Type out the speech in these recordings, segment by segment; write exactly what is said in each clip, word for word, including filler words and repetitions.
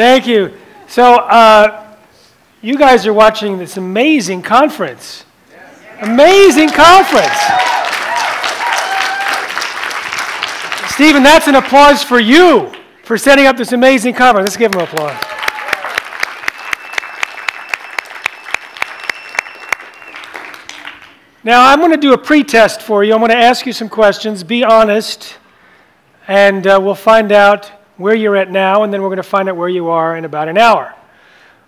Thank you. So uh, you guys are watching this amazing conference. Amazing conference. Stephen, that's an applause for you for setting up this amazing conference. Let's give him an applause. Now, I'm going to do a pretest for you. I'm going to ask you some questions. Be honest, and uh, we'll find out where you're at now, and then we're going to find out where you are in about an hour.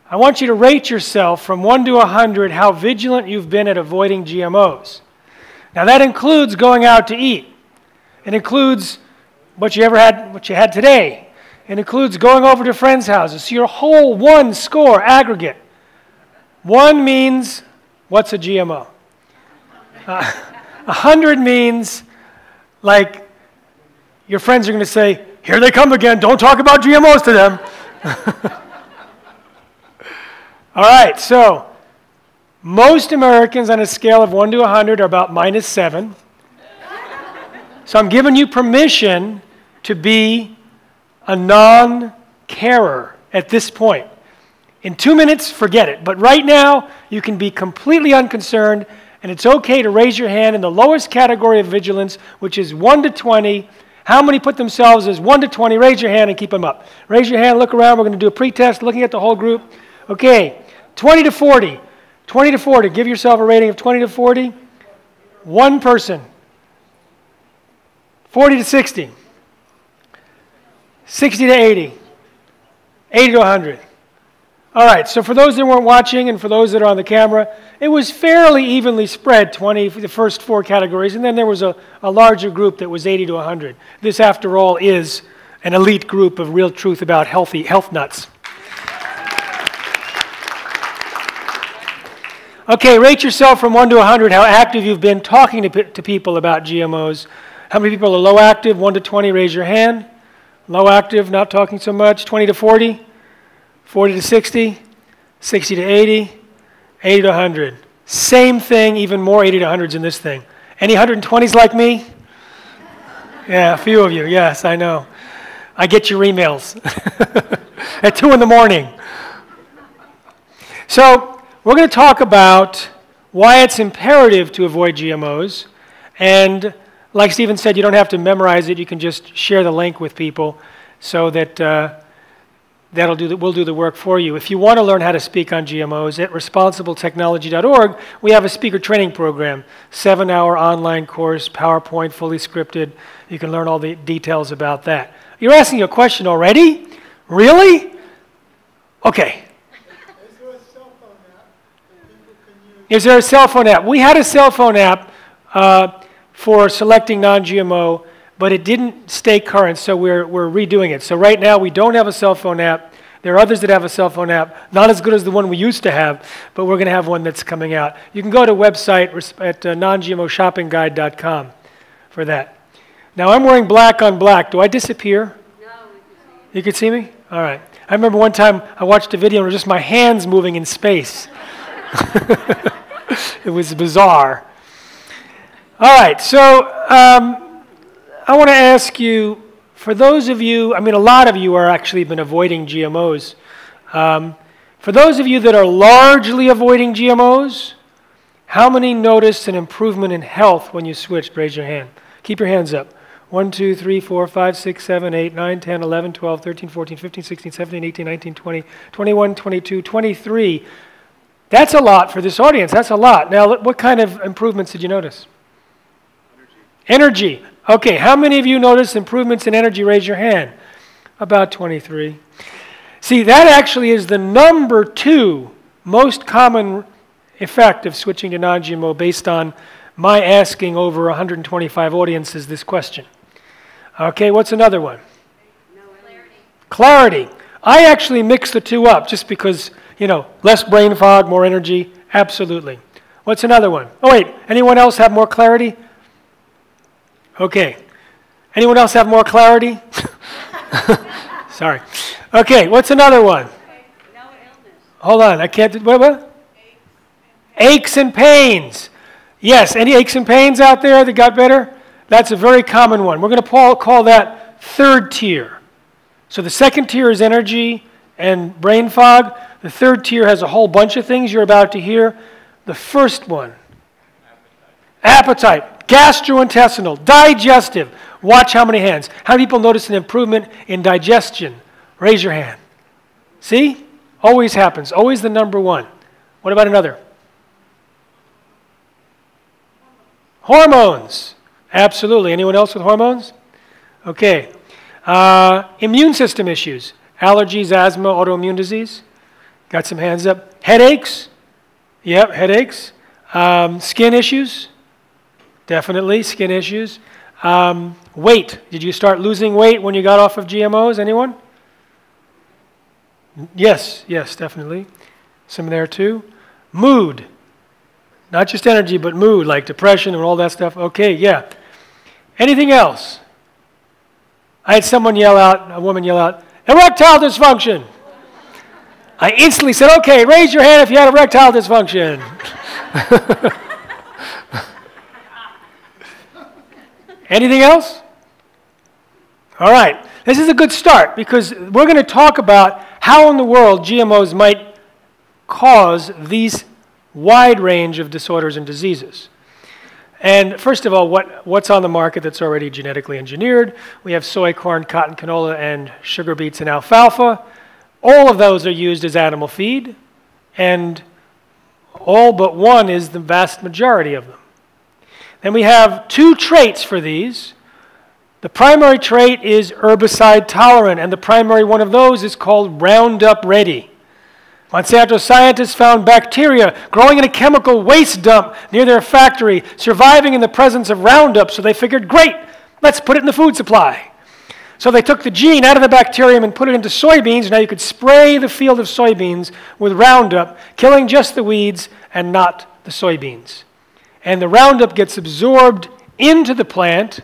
I want you to rate yourself from one to one hundred how vigilant you've been at avoiding G M Os. Now, that includes going out to eat. It includes what you ever had, what you had today. It includes going over to friends' houses. So your whole one score aggregate. One means, what's a G M O? Uh, one hundred means, like, your friends are going to say, here they come again, don't talk about G M Os to them. All right, so most Americans on a scale of one to one hundred are about minus seven. So I'm giving you permission to be a non-carer at this point. In two minutes, forget it. But right now, you can be completely unconcerned. And it's okay to raise your hand in the lowest category of vigilance, which is one to twenty. How many put themselves as one to twenty? Raise your hand and keep them up. Raise your hand, look around. We're going to do a pretest, looking at the whole group. Okay, twenty to forty. twenty to forty. Give yourself a rating of twenty to forty. One person. forty to sixty. sixty to eighty. eighty to one hundred. All right, so for those that weren't watching and for those that are on the camera, it was fairly evenly spread, twenty for the first four categories, and then there was a, a larger group that was eighty to one hundred. This, after all, is an elite group of real truth about healthy health nuts. Okay, rate yourself from one to one hundred how active you've been talking to, to people about G M Os. How many people are low active? one to twenty, raise your hand. Low active, not talking so much. twenty to forty. forty to sixty, sixty to eighty, eighty to one hundred. Same thing, even more eighty to one hundreds in this thing. Any one hundred twenties like me? Yeah, a few of you, yes, I know. I get your emails at two in the morning. So we're going to talk about why it's imperative to avoid G M Os. And like Stephen said, you don't have to memorize it. You can just share the link with people so that... Uh, That'll do the, we'll do the work for you. If you want to learn how to speak on G M Os, at responsible technology dot org, we have a speaker training program, seven hour online course, PowerPoint, fully scripted. You can learn all the details about that. You're asking a question already? Really? Okay. Is there a cell phone app that people can use? Is there a cell phone app? We had a cell phone app uh, for selecting non G M O. But it didn't stay current, so we're, we're redoing it. So right now, we don't have a cell phone app. There are others that have a cell phone app, not as good as the one we used to have, but we're going to have one that's coming out. You can go to website at uh, non G M O shopping guide dot com for that. Now, I'm wearing black on black. Do I disappear? No, we can see you. You can see me? All right. I remember one time I watched a video, and it was just my hands moving in space. It was bizarre. All right, so... Um, I want to ask you, for those of you, I mean, a lot of you are actually been avoiding G M Os. Um, for those of you that are largely avoiding G M Os, how many noticed an improvement in health when you switched? Raise your hand. Keep your hands up. one, two, three, four, five, six, seven, eight, nine, ten, eleven, twelve, thirteen, fourteen, fifteen, sixteen, seventeen, eighteen, nineteen, twenty, twenty-one, twenty-two, twenty-three. That's a lot for this audience. That's a lot. Now, what kind of improvements did you notice? Energy. Energy. Okay, how many of you noticed improvements in energy? Raise your hand. About twenty-three. See, that actually is the number two most common effect of switching to non G M O based on my asking over one hundred twenty-five audiences this question. Okay, what's another one? Clarity. Clarity. I actually mix the two up just because, you know, less brain fog, more energy. Absolutely. What's another one? Oh, wait, anyone else have more clarity? Okay. Anyone else have more clarity? Sorry. Okay, what's another one? No illness. Hold on, I can't... What? what? Aches and pains. Yes, any aches and pains out there that got better? That's a very common one. We're going to call that third tier. So the second tier is energy, and brain fog. The third tier has a whole bunch of things you're about to hear. The first one, appetite, appetite, gastrointestinal, digestive. Watch how many hands. How many people notice an improvement in digestion? Raise your hand. See? Always happens. Always the number one. What about another? Hormones. Absolutely. Anyone else with hormones? Okay. Uh, immune system issues. Allergies, asthma, autoimmune disease. Got some hands up. Headaches. Yep, headaches. Um, skin issues. Definitely skin issues. Um, weight. Did you start losing weight when you got off of G M Os? Anyone? Yes, yes, definitely. Some there too. Mood. Not just energy, but mood, like depression and all that stuff. Okay, yeah. Anything else? I had someone yell out, a woman yell out, erectile dysfunction. I instantly said, okay, raise your hand if you had erectile dysfunction. Anything else? All right. This is a good start because we're going to talk about how in the world G M Os might cause these wide range of disorders and diseases. And first of all, what, what's on the market that's already genetically engineered? We have soy, corn, cotton, canola, and sugar beets and alfalfa. All of those are used as animal feed, and all but one is the vast majority of them. Then we have two traits for these. The primary trait is herbicide tolerant, and the primary one of those is called Roundup Ready. Monsanto scientists found bacteria growing in a chemical waste dump near their factory, surviving in the presence of Roundup, so they figured, great, let's put it in the food supply. So they took the gene out of the bacterium and put it into soybeans. Now you could spray the field of soybeans with Roundup, killing just the weeds and not the soybeans. And the Roundup gets absorbed into the plant.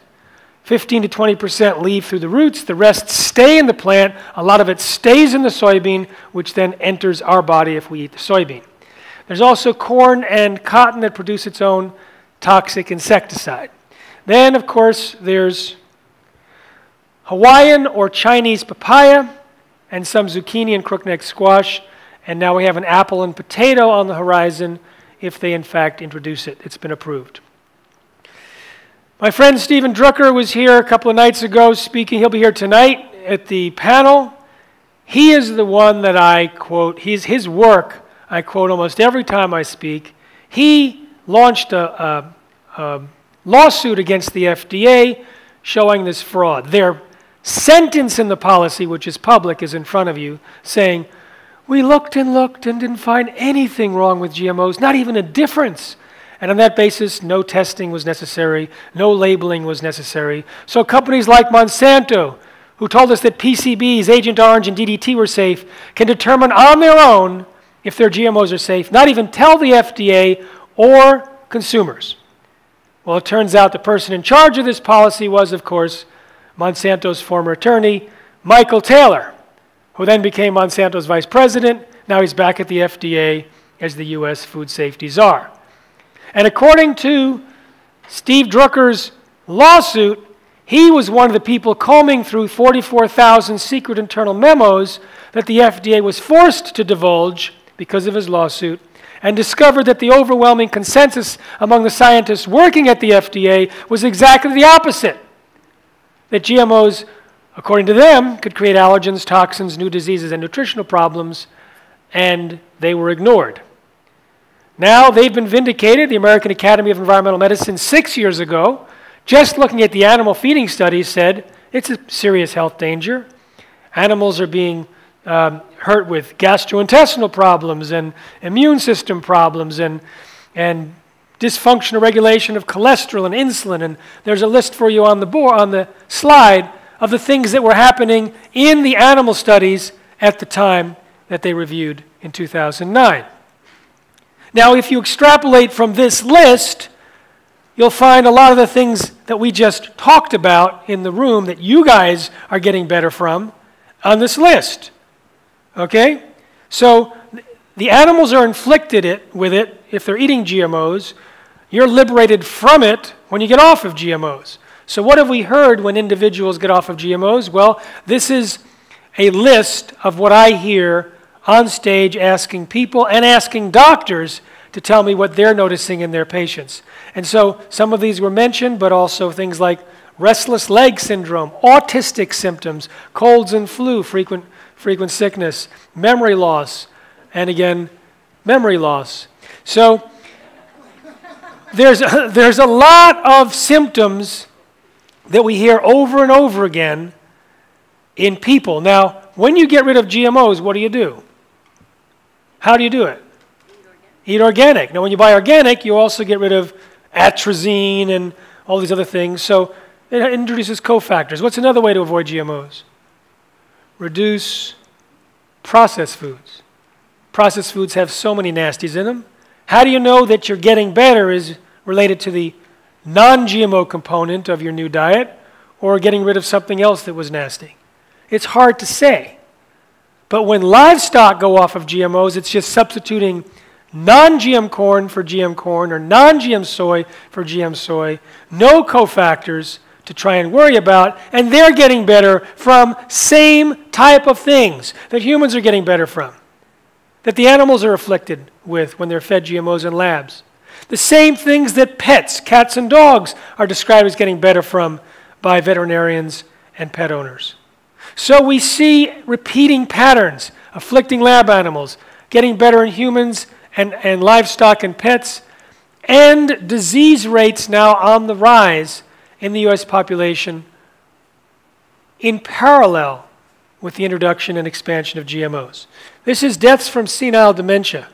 fifteen to twenty percent leave through the roots, the rest stay in the plant, a lot of it stays in the soybean, which then enters our body if we eat the soybean. There's also corn and cotton that produce its own toxic insecticide. Then, of course, there's Hawaiian or Chinese papaya and some zucchini and crookneck squash, and now we have an apple and potato on the horizon if they in fact introduce it. It's been approved. My friend Steven Drucker was here a couple of nights ago speaking. He'll be here tonight at the panel. He is the one that I quote, he's, his work I quote almost every time I speak. He launched a, a, a lawsuit against the F D A showing this fraud. Their sentence in the policy, which is public, is in front of you, saying, we looked and looked and didn't find anything wrong with G M Os, not even a difference. And on that basis, no testing was necessary, no labeling was necessary. So companies like Monsanto, who told us that P C Bs, Agent Orange, and D D T were safe, can determine on their own if their G M Os are safe, not even tell the F D A or consumers. Well, it turns out the person in charge of this policy was, of course, Monsanto's former attorney, Michael Taylor, who then became Monsanto's vice president. Now he's back at the F D A as the U S food safety czar. And according to Steve Drucker's lawsuit, he was one of the people combing through forty-four thousand secret internal memos that the F D A was forced to divulge because of his lawsuit, and discovered that the overwhelming consensus among the scientists working at the F D A was exactly the opposite, that G M Os, according to them, could create allergens, toxins, new diseases, and nutritional problems, and they were ignored. Now they've been vindicated. The American Academy of Environmental Medicine six years ago, just looking at the animal feeding studies, said it's a serious health danger. Animals are being um, hurt with gastrointestinal problems and immune system problems and, and dysfunctional regulation of cholesterol and insulin. And there's a list for you on the, board, on the slide of the things that were happening in the animal studies at the time that they reviewed in two thousand nine. Now, if you extrapolate from this list, you'll find a lot of the things that we just talked about in the room that you guys are getting better from on this list, okay? So the animals are inflicted it, with it if they're eating G M Os. You're liberated from it when you get off of G M Os. So what have we heard when individuals get off of G M Os? Well, this is a list of what I hear on stage asking people and asking doctors to tell me what they're noticing in their patients. And so some of these were mentioned, but also things like restless leg syndrome, autistic symptoms, colds and flu, frequent, frequent sickness, memory loss, and again, memory loss. So there's a, there's a lot of symptoms that we hear over and over again in people. Now, when you get rid of G M Os, what do you do? How do you do it? Eat organic. Eat organic. Now, when you buy organic, you also get rid of atrazine and all these other things. So it introduces cofactors. What's another way to avoid G M Os? Reduce processed foods. Processed foods have so many nasties in them. How do you know that you're getting better is related to the non G M O component of your new diet or getting rid of something else that was nasty? It's hard to say. But when livestock go off of G M Os, it's just substituting non G M corn for G M corn or non G M soy for G M soy, no cofactors to try and worry about, and they're getting better from same type of things that humans are getting better from, that the animals are afflicted with when they're fed G M Os in labs. The same things that pets, cats and dogs, are described as getting better from by veterinarians and pet owners. So we see repeating patterns, afflicting lab animals, getting better in humans and, and livestock and pets, and disease rates now on the rise in the U S population in parallel with the introduction and expansion of G M Os. This is deaths from senile dementia.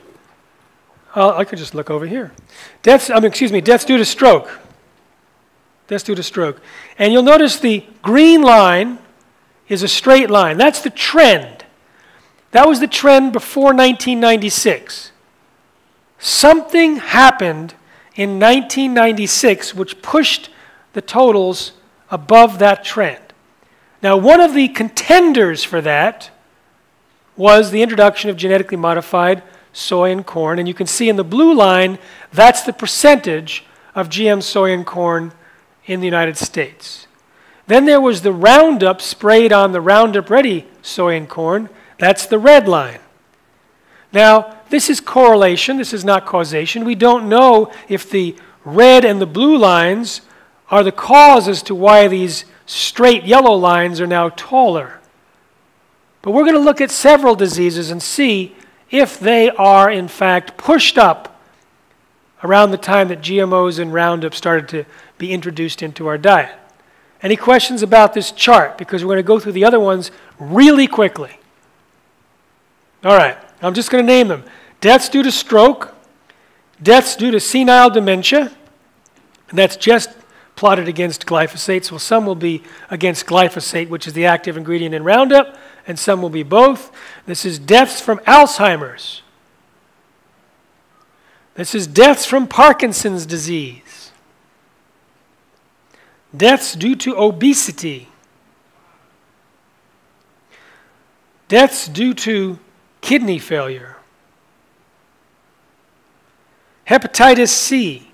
Uh, I could just look over here. Deaths, um, excuse me, deaths due to stroke. Deaths due to stroke. And you'll notice the green line is a straight line. That's the trend. That was the trend before nineteen ninety-six. Something happened in nineteen ninety-six which pushed the totals above that trend. Now, one of the contenders for that was the introduction of genetically modified soy and corn, and you can see in the blue line, that's the percentage of G M soy and corn in the United States. Then there was the Roundup sprayed on the Roundup Ready soy and corn. That's the red line. Now, this is correlation. This is not causation. We don't know if the red and the blue lines are the cause as to why these straight yellow lines are now taller. But we're going to look at several diseases and see if they are, in fact, pushed up around the time that G M Os and Roundup started to be introduced into our diet. Any questions about this chart? Because we're going to go through the other ones really quickly. All right, I'm just going to name them. Deaths due to stroke, deaths due to senile dementia, and that's just plotted against glyphosate. So some will be against glyphosate, which is the active ingredient in Roundup, and some will be both. This is deaths from Alzheimer's. This is deaths from Parkinson's disease. Deaths due to obesity, deaths due to kidney failure, hepatitis C,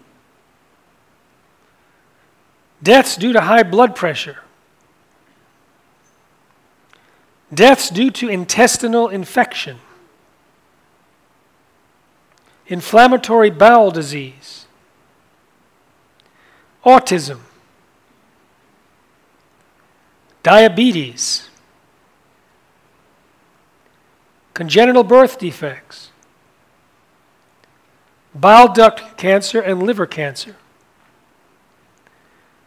deaths due to high blood pressure, deaths due to intestinal infection, inflammatory bowel disease, autism, diabetes, congenital birth defects, bile duct cancer and liver cancer,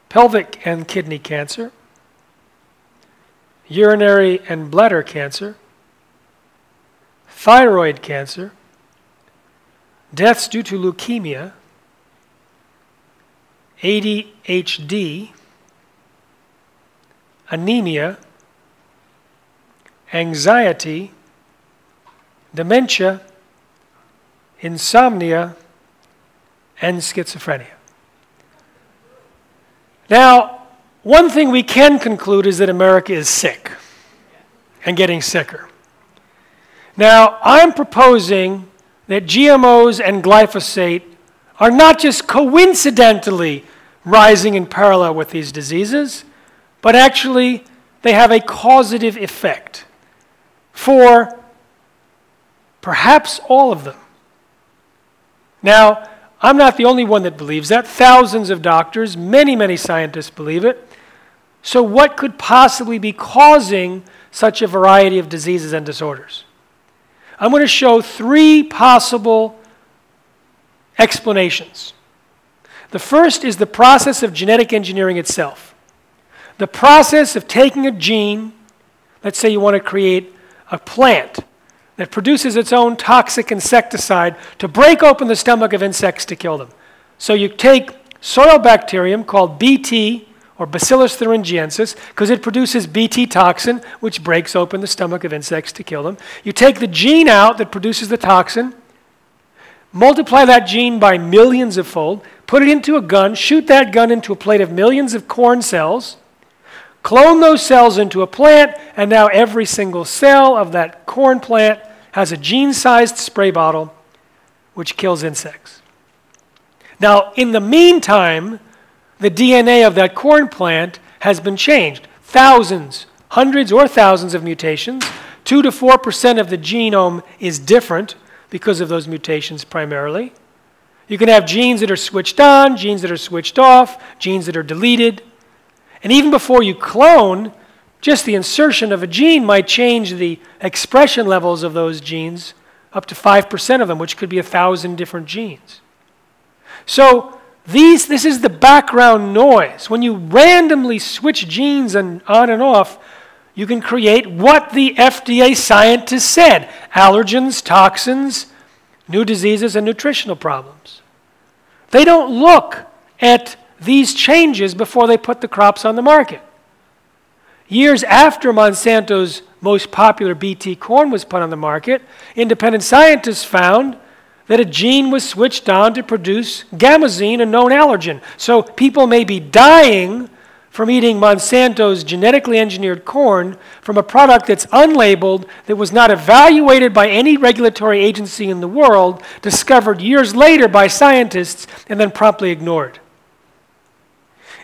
pelvic and kidney cancer, urinary and bladder cancer, thyroid cancer, deaths due to leukemia, A D H D, anemia, anxiety, dementia, insomnia, and schizophrenia. Now, one thing we can conclude is that America is sick and getting sicker. Now, I'm proposing that G M Os and glyphosate are not just coincidentally rising in parallel with these diseases, but actually, they have a causative effect. for perhaps all of them. Now, I'm not the only one that believes that. Thousands of doctors, many, many scientists believe it. So what could possibly be causing such a variety of diseases and disorders? I'm going to show three possible explanations. The first is the process of genetic engineering itself. The process of taking a gene, let's say you want to create a plant that produces its own toxic insecticide to break open the stomach of insects to kill them. So you take soil bacterium called B T, or Bacillus thuringiensis, because it produces B T toxin, which breaks open the stomach of insects to kill them. You take the gene out that produces the toxin, multiply that gene by millions of fold, put it into a gun, shoot that gun into a plate of millions of corn cells, clone those cells into a plant, and now every single cell of that corn plant has a gene-sized spray bottle which kills insects. Now, in the meantime, the D N A of that corn plant has been changed. Thousands, hundreds or thousands of mutations. Two to four percent of the genome is different because of those mutations primarily. You can have genes that are switched on, genes that are switched off, genes that are deleted. And even before you clone, just the insertion of a gene might change the expression levels of those genes up to five percent of them, which could be a thousand different genes. So These, this is the background noise. When you randomly switch genes and on and off, you can create what the F D A scientists said: allergens, toxins, new diseases, and nutritional problems. They don't look at these changes before they put the crops on the market. Years after Monsanto's most popular B T corn was put on the market, independent scientists found that a gene was switched on to produce gamazine, a known allergen. So people may be dying from eating Monsanto's genetically engineered corn from a product that's unlabeled, that was not evaluated by any regulatory agency in the world, discovered years later by scientists, and then promptly ignored.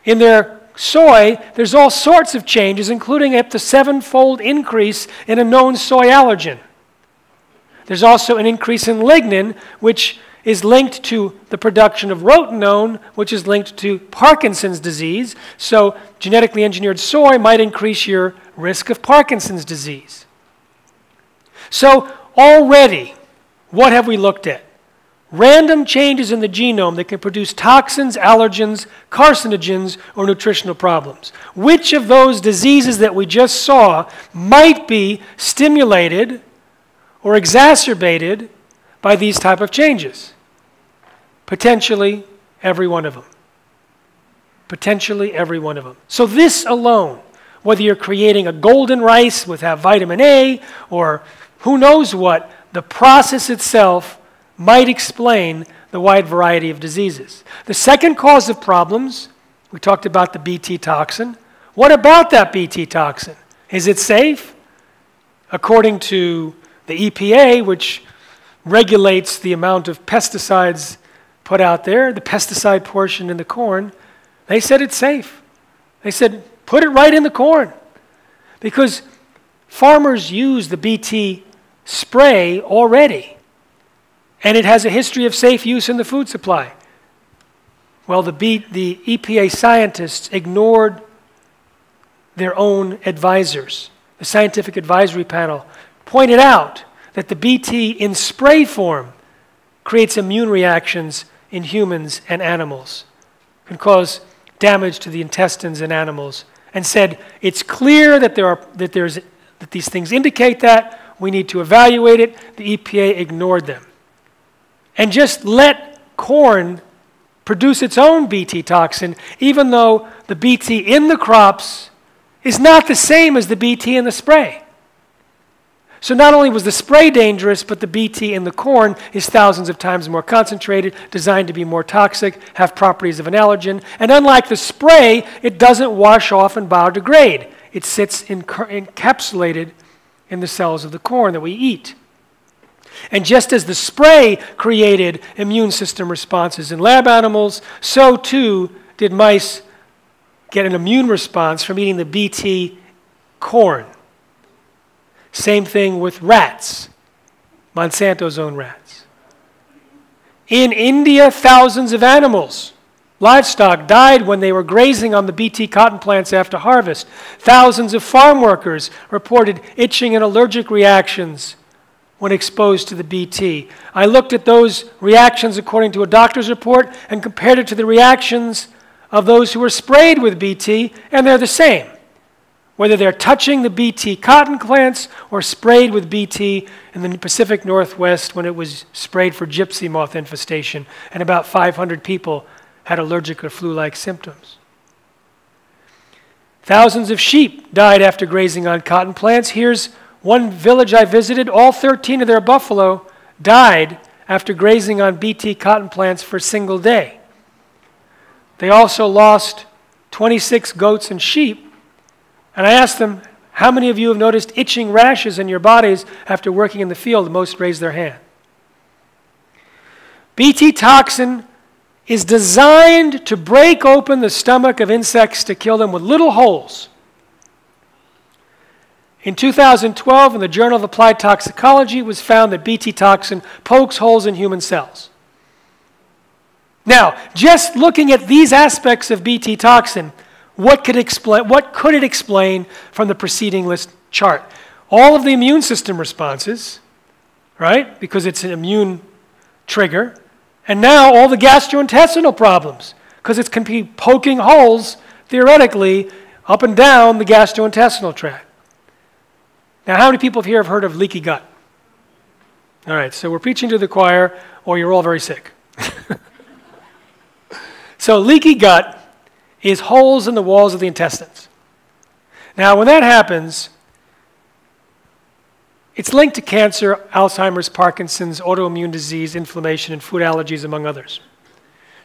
In their soy, there's all sorts of changes, including up to seven-fold increase in a known soy allergen. There's also an increase in lignin, which is linked to the production of rotenone, which is linked to Parkinson's disease. So genetically engineered soy might increase your risk of Parkinson's disease. So already, what have we looked at? Random changes in the genome that can produce toxins, allergens, carcinogens, or nutritional problems. Which of those diseases that we just saw might be stimulated or exacerbated by these type of changes? Potentially every one of them. Potentially every one of them. So this alone, whether you're creating a golden rice with have vitamin A or who knows what, the process itself might explain the wide variety of diseases. The second cause of problems, we talked about the B T toxin. What about that B T toxin? Is it safe? According to the E P A, which regulates the amount of pesticides put out there, the pesticide portion in the corn, they said it's safe. They said, put it right in the corn. Because farmers use the B T spray already, and it has a history of safe use in the food supply. Well, the, B the E P A scientists ignored their own advisors. The scientific advisory panel pointed out that the B T in spray form creates immune reactions in humans and animals, can cause damage to the intestines in animals, and said it's clear that there are that there's that these things indicate that we need to evaluate it. The E P A ignored them and just let corn produce its own B T toxin, even though the B T in the crops is not the same as the B T in the spray. So not only was the spray dangerous, but the B T in the corn is thousands of times more concentrated, designed to be more toxic, have properties of an allergen, and unlike the spray, it doesn't wash off and biodegrade. It sits encapsulated in the cells of the corn that we eat. And just as the spray created immune system responses in lab animals, so too did mice get an immune response from eating the B T corn. Same thing with rats, Monsanto's own rats. In India, thousands of animals, livestock, died when they were grazing on the B T cotton plants after harvest. Thousands of farm workers reported itching and allergic reactions when exposed to the B T. I looked at those reactions according to a doctor's report and compared it to the reactions of those who were sprayed with B T, and they're the same. Whether they're touching the B T cotton plants or sprayed with B T in the Pacific Northwest when it was sprayed for gypsy moth infestation, and about five hundred people had allergic or flu-like symptoms. Thousands of sheep died after grazing on cotton plants. Here's one village I visited. All thirteen of their buffalo died after grazing on B T cotton plants for a single day. They also lost twenty-six goats and sheep. And I asked them, how many of you have noticed itching rashes in your bodies after working in the field? Most raised their hand. B T toxin is designed to break open the stomach of insects to kill them with little holes. In two thousand twelve, in the Journal of Applied Toxicology, it was found that B T toxin pokes holes in human cells. Now, just looking at these aspects of B T toxin, What could, explain, what could it explain from the preceding list chart? All of the immune system responses, right? Because it's an immune trigger. And now all the gastrointestinal problems, because it can be poking holes, theoretically, up and down the gastrointestinal tract. Now, how many people here have heard of leaky gut? All right, so we're preaching to the choir, or you're all very sick. So leaky gut is holes in the walls of the intestines. Now, when that happens, it's linked to cancer, Alzheimer's, Parkinson's, autoimmune disease, inflammation, and food allergies, among others.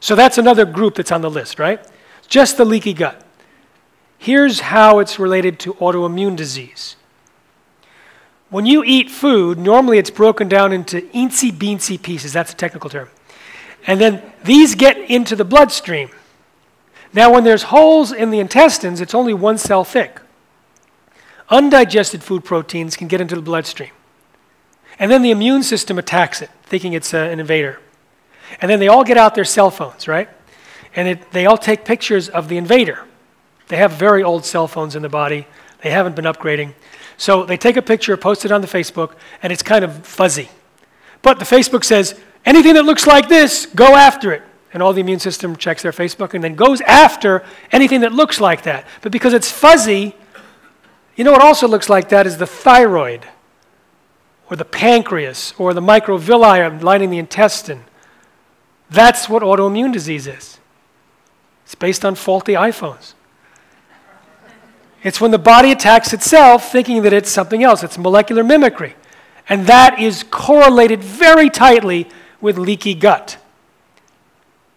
So that's another group that's on the list, right? Just the leaky gut. Here's how it's related to autoimmune disease. When you eat food, normally it's broken down into eensy-beensy pieces. That's a technical term. And then these get into the bloodstream. Now, when there's holes in the intestines, it's only one cell thick. Undigested food proteins can get into the bloodstream. And then the immune system attacks it, thinking it's uh, an invader. And then they all get out their cell phones, right? And it, they all take pictures of the invader. They have very old cell phones in the body. They haven't been upgrading. So they take a picture, post it on the Facebook, and it's kind of fuzzy. But the Facebook says, anything that looks like this, go after it. And all the immune system checks their Facebook and then goes after anything that looks like that. But because it's fuzzy, you know what also looks like that is the thyroid or the pancreas or the microvilli lining the intestine. That's what autoimmune disease is. It's based on faulty iPhones. It's when the body attacks itself thinking that it's something else. It's molecular mimicry. And that is correlated very tightly with leaky gut.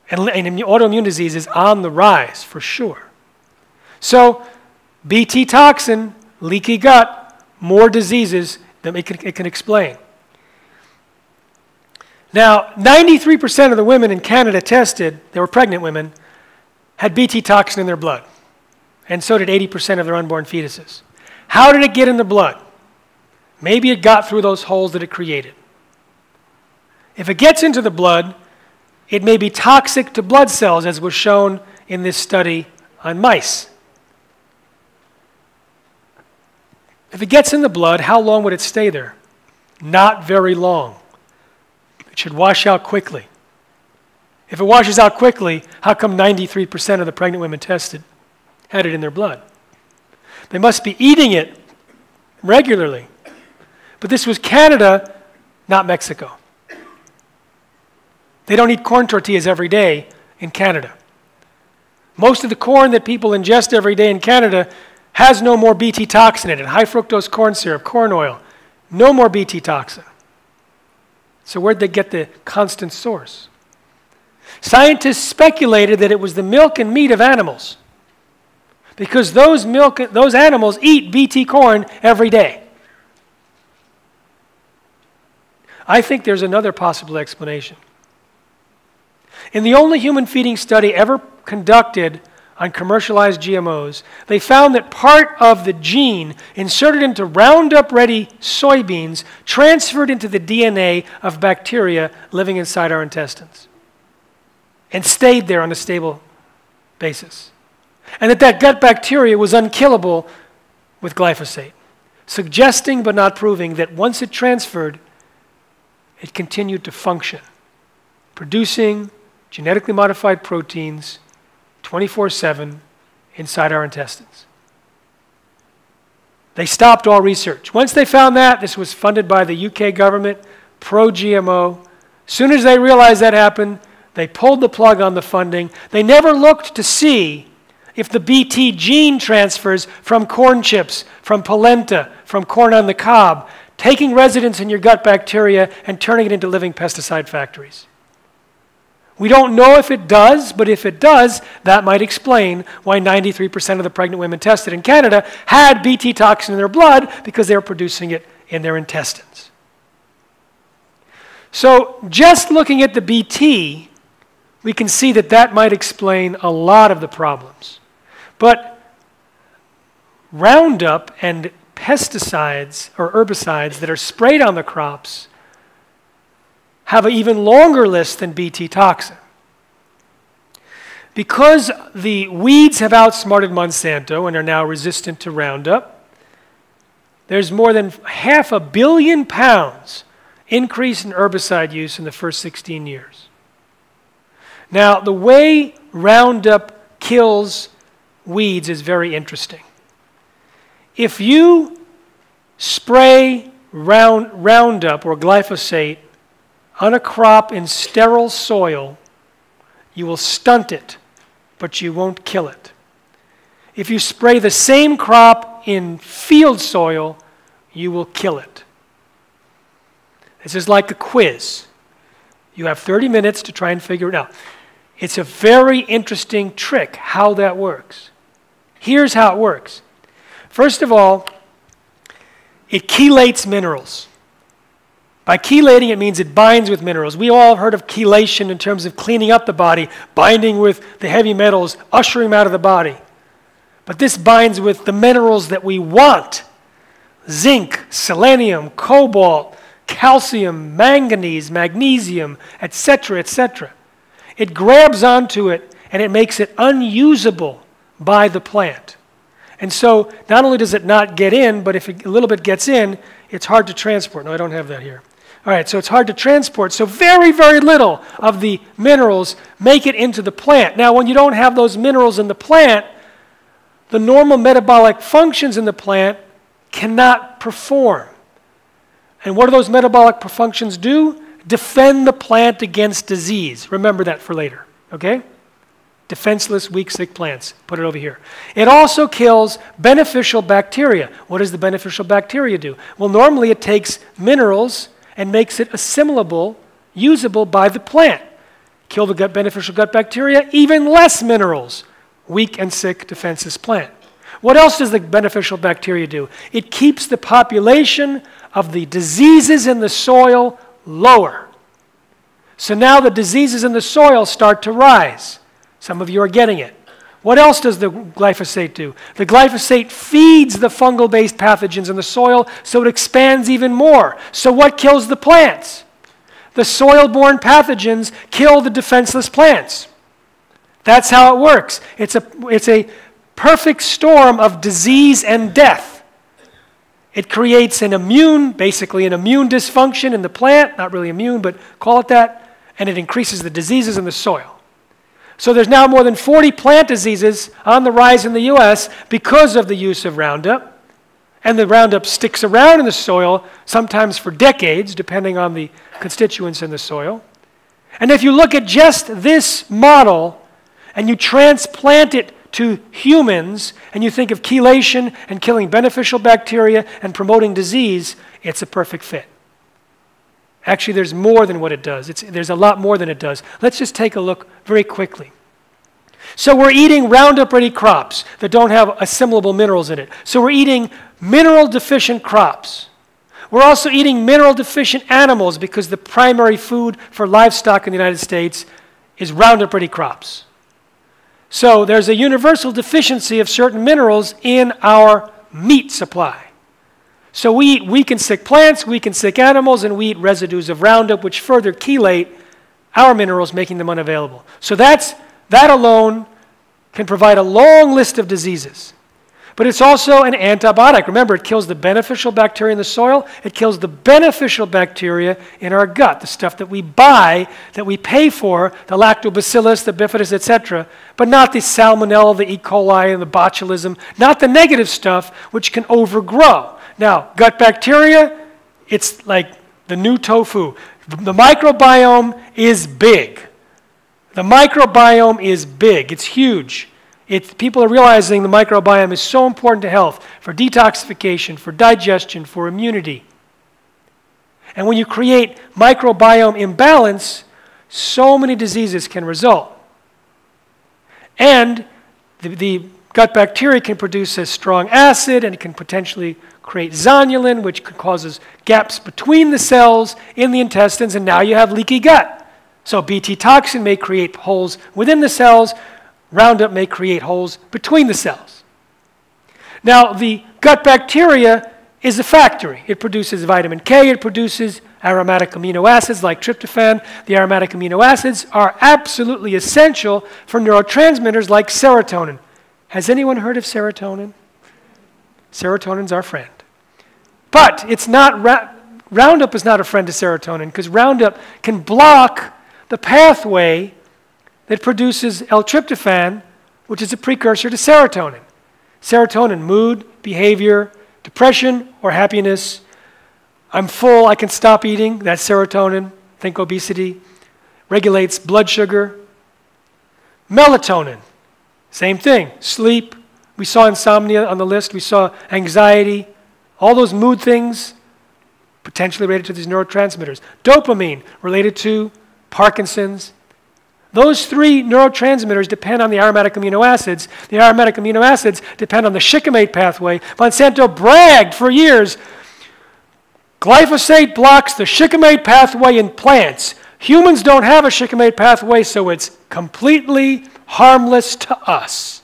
And autoimmune disease is on the rise, for sure. So B T toxin, leaky gut, more diseases than it can, it can explain. Now, ninety-three percent of the women in Canada tested, they were pregnant women, had B T toxin in their blood. And so did eighty percent of their unborn fetuses. How did it get in the blood? Maybe it got through those holes that it created. If it gets into the blood, it may be toxic to blood cells, as was shown in this study on mice. If it gets in the blood, how long would it stay there? Not very long. It should wash out quickly. If it washes out quickly, how come ninety-three percent of the pregnant women tested had it in their blood? They must be eating it regularly. But this was Canada, not Mexico. They don't eat corn tortillas every day in Canada. Most of the corn that people ingest every day in Canada has no more B T toxin in it, high fructose corn syrup, corn oil, no more B T toxin. So where'd they get the constant source? Scientists speculated that it was the milk and meat of animals because those, milk, those animals eat B T corn every day. I think there's another possible explanation. In the only human feeding study ever conducted on commercialized G M Os, they found that part of the gene inserted into Roundup Ready soybeans transferred into the D N A of bacteria living inside our intestines and stayed there on a stable basis. And that that gut bacteria was unkillable with glyphosate, suggesting but not proving that once it transferred, it continued to function, producing genetically modified proteins twenty-four seven inside our intestines. They stopped all research. Once they found that, this was funded by the U K government, pro-G M O. As soon as they realized that happened, they pulled the plug on the funding. They never looked to see if the B T gene transfers from corn chips, from polenta, from corn on the cob, taking residence in your gut bacteria and turning it into living pesticide factories. We don't know if it does, but if it does, that might explain why ninety-three percent of the pregnant women tested in Canada had B T toxin in their blood because they were producing it in their intestines. So just looking at the B T, we can see that that might explain a lot of the problems. But Roundup and pesticides or herbicides that are sprayed on the crops have an even longer list than B T toxin. Because the weeds have outsmarted Monsanto and are now resistant to Roundup, there's more than half a billion pounds increase in herbicide use in the first sixteen years. Now, the way Roundup kills weeds is very interesting. If you spray round, Roundup or glyphosate on a crop in sterile soil, you will stunt it, but you won't kill it. If you spray the same crop in field soil, you will kill it. This is like a quiz. You have thirty minutes to try and figure it out. It's a very interesting trick how that works. Here's how it works. First of all, it chelates minerals. By chelating, it means it binds with minerals. We all heard of chelation in terms of cleaning up the body, binding with the heavy metals, ushering them out of the body. But this binds with the minerals that we want. Zinc, selenium, cobalt, calcium, manganese, magnesium, et cetera, et cetera. It grabs onto it and it makes it unusable by the plant. And so not only does it not get in, but if a little bit gets in, it's hard to transport. No, I don't have that here. All right, so it's hard to transport. So very, very little of the minerals make it into the plant. Now, when you don't have those minerals in the plant, the normal metabolic functions in the plant cannot perform. And what do those metabolic functions do? Defend the plant against disease. Remember that for later, okay? Defenseless, weak, sick plants. Put it over here. It also kills beneficial bacteria. What does the beneficial bacteria do? Well, normally it takes minerals and makes it assimilable, usable by the plant. Kill the gut beneficial gut bacteria, even less minerals. Weak and sick, defenseless plant. What else does the beneficial bacteria do? It keeps the population of the diseases in the soil lower. So now the diseases in the soil start to rise. Some of you are getting it. What else does the glyphosate do? The glyphosate feeds the fungal-based pathogens in the soil, so it expands even more. So what kills the plants? The soil-borne pathogens kill the defenseless plants. That's how it works. It's a, it's a perfect storm of disease and death. It creates an immune, basically an immune dysfunction in the plant, not really immune, but call it that, and it increases the diseases in the soil. So there's now more than forty plant diseases on the rise in the U S because of the use of Roundup. And the Roundup sticks around in the soil, sometimes for decades, depending on the constituents in the soil. And if you look at just this model, and you transplant it to humans, and you think of chelation and killing beneficial bacteria and promoting disease, it's a perfect fit. Actually, there's more than what it does. It's, there's a lot more than it does. Let's just take a look very quickly. So we're eating Roundup-ready crops that don't have assimilable minerals in it. So we're eating mineral-deficient crops. We're also eating mineral-deficient animals because the primary food for livestock in the United States is Roundup-ready crops. So there's a universal deficiency of certain minerals in our meat supply. So we eat weak and sick plants, weak and sick animals, and we eat residues of Roundup, which further chelate our minerals, making them unavailable. So that's, that alone can provide a long list of diseases. But it's also an antibiotic. Remember, it kills the beneficial bacteria in the soil. It kills the beneficial bacteria in our gut, the stuff that we buy, that we pay for, the lactobacillus, the bifidus, et cetera, but not the salmonella, the E. coli, and the botulism, not the negative stuff, which can overgrow. Now, gut bacteria, it's like the new tofu. The microbiome is big. The microbiome is big. It's huge. It, people are realizing the microbiome is so important to health, for detoxification, for digestion, for immunity. And when you create microbiome imbalance, so many diseases can result. And the, the gut bacteria can produce a strong acid, and it can potentially create zonulin, which causes gaps between the cells in the intestines, and now you have leaky gut. So B T toxin may create holes within the cells, Roundup may create holes between the cells. Now, the gut bacteria is a factory. It produces vitamin K, it produces aromatic amino acids like tryptophan. The aromatic amino acids are absolutely essential for neurotransmitters like serotonin. Has anyone heard of serotonin? Serotonin's our friend. But it's not ra- Roundup is not a friend to serotonin, because Roundup can block the pathway that produces L-tryptophan, which is a precursor to serotonin. Serotonin, mood, behavior, depression, or happiness. I'm full, I can stop eating, that's serotonin, think obesity. Regulates blood sugar. Melatonin, same thing, sleep. We saw insomnia on the list, we saw anxiety, all those mood things, potentially related to these neurotransmitters. Dopamine, related to Parkinson's. Those three neurotransmitters depend on the aromatic amino acids. The aromatic amino acids depend on the shikimate pathway. Monsanto bragged for years, glyphosate blocks the shikimate pathway in plants. Humans don't have a shikimate pathway, so it's completely harmless to us.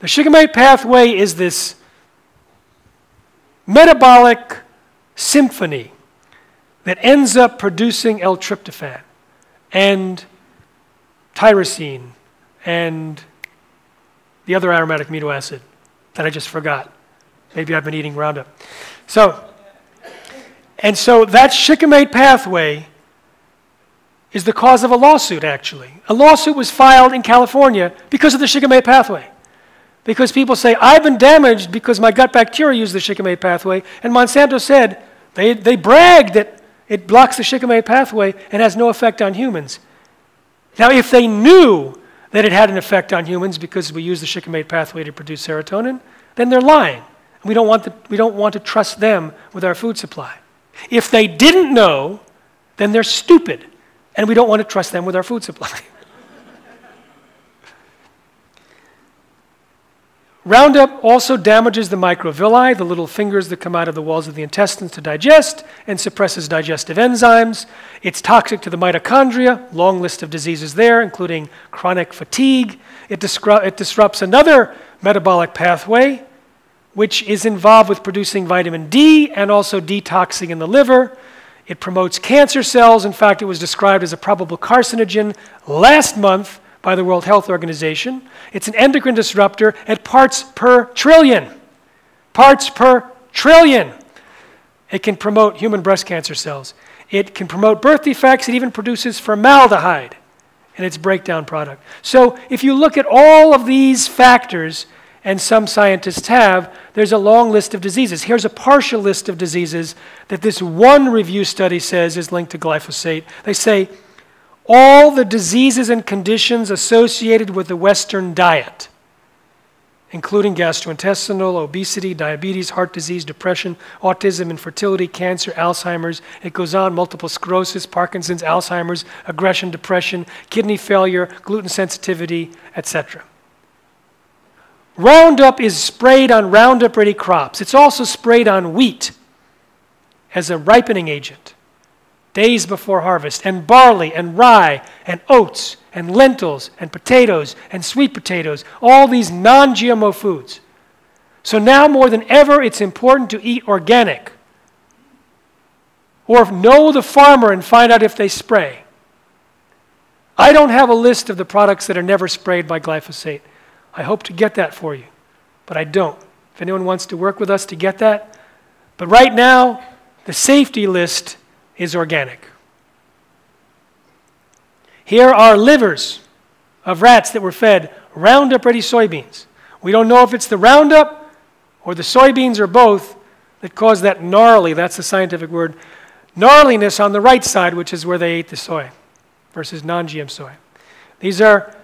The shikimate pathway is this metabolic symphony that ends up producing L-tryptophan and tyrosine and the other aromatic amino acid that I just forgot. Maybe I've been eating Roundup. So, and so that shikimate pathway is the cause of a lawsuit, actually. A lawsuit was filed in California because of the shikimate pathway. Because people say, I've been damaged because my gut bacteria use the shikimate pathway, and Monsanto said, they, they bragged that it blocks the shikimate pathway and has no effect on humans. Now, if they knew that it had an effect on humans because we use the shikimate pathway to produce serotonin, then they're lying. We don't want to, we don't want to trust them with our food supply. If they didn't know, then they're stupid, and we don't want to trust them with our food supply. Roundup also damages the microvilli, the little fingers that come out of the walls of the intestines to digest, and suppresses digestive enzymes. It's toxic to the mitochondria, long list of diseases there, including chronic fatigue. It, disru- it disrupts another metabolic pathway, which is involved with producing vitamin D and also detoxing in the liver. It promotes cancer cells. In fact, it was described as a probable carcinogen last month by the World Health Organization. It's an endocrine disruptor at parts per trillion. Parts per trillion. It can promote human breast cancer cells. It can promote birth defects. It even produces formaldehyde in its breakdown product. So if you look at all of these factors, and some scientists have, there's a long list of diseases. Here's a partial list of diseases that this one review study says is linked to glyphosate. They say, all the diseases and conditions associated with the Western diet, including gastrointestinal, obesity, diabetes, heart disease, depression, autism, infertility, cancer, Alzheimer's, it goes on, multiple sclerosis, Parkinson's, Alzheimer's, aggression, depression, kidney failure, gluten sensitivity, et cetera. Roundup is sprayed on Roundup Ready crops. It's also sprayed on wheat as a ripening agent days before harvest, and barley and rye and oats and lentils and potatoes and sweet potatoes, all these non-G M O foods. So now more than ever, it's important to eat organic, or know the farmer and find out if they spray. I don't have a list of the products that are never sprayed by glyphosate. I hope to get that for you, but I don't. If anyone wants to work with us to get that, but right now, the safety list is organic. Here are livers of rats that were fed Roundup Ready soybeans. We don't know if it's the Roundup or the soybeans or both that caused that gnarly, that's the scientific word, gnarliness on the right side, which is where they ate the soy versus non-G M soy. These are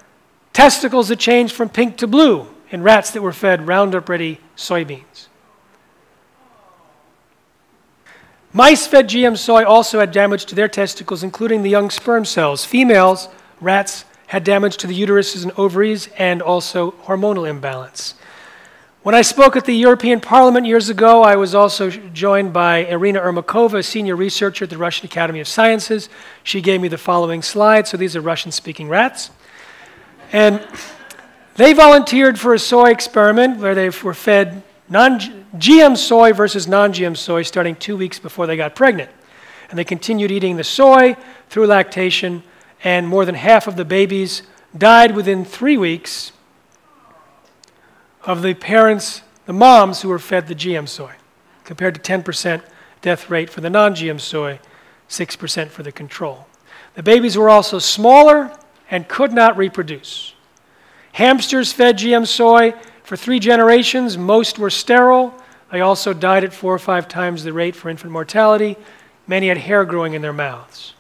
testicles that changed from pink to blue in rats that were fed Roundup Ready soybeans. Mice fed G M soy also had damage to their testicles, including the young sperm cells. Females, rats, had damage to the uteruses and ovaries, and also hormonal imbalance. When I spoke at the European Parliament years ago, I was also joined by Irina Ermakova, a senior researcher at the Russian Academy of Sciences. She gave me the following slide. So these are Russian-speaking rats. And they volunteered for a soy experiment where they were fed non-G M soy versus non-G M soy starting two weeks before they got pregnant. And they continued eating the soy through lactation, and more than half of the babies died within three weeks of the parents, the moms who were fed the G M soy, compared to ten percent death rate for the non-G M soy, six percent for the control. The babies were also smaller and could not reproduce. Hamsters fed G M soy for three generations. Most were sterile. They also died at four or five times the rate for infant mortality. Many had hair growing in their mouths.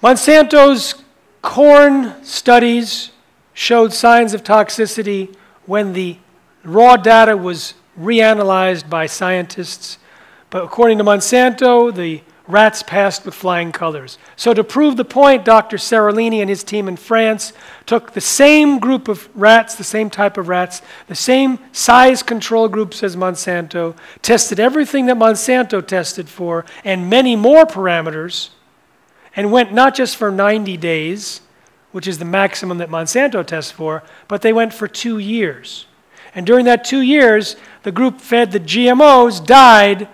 Monsanto's corn studies showed signs of toxicity when the raw data was reanalyzed by scientists. But according to Monsanto, the rats passed with flying colors. So to prove the point, Doctor Seralini and his team in France took the same group of rats, the same type of rats, the same size control groups as Monsanto, tested everything that Monsanto tested for and many more parameters, and went not just for ninety days, which is the maximum that Monsanto tests for, but they went for two years. And during that two years, the group fed the G M Os died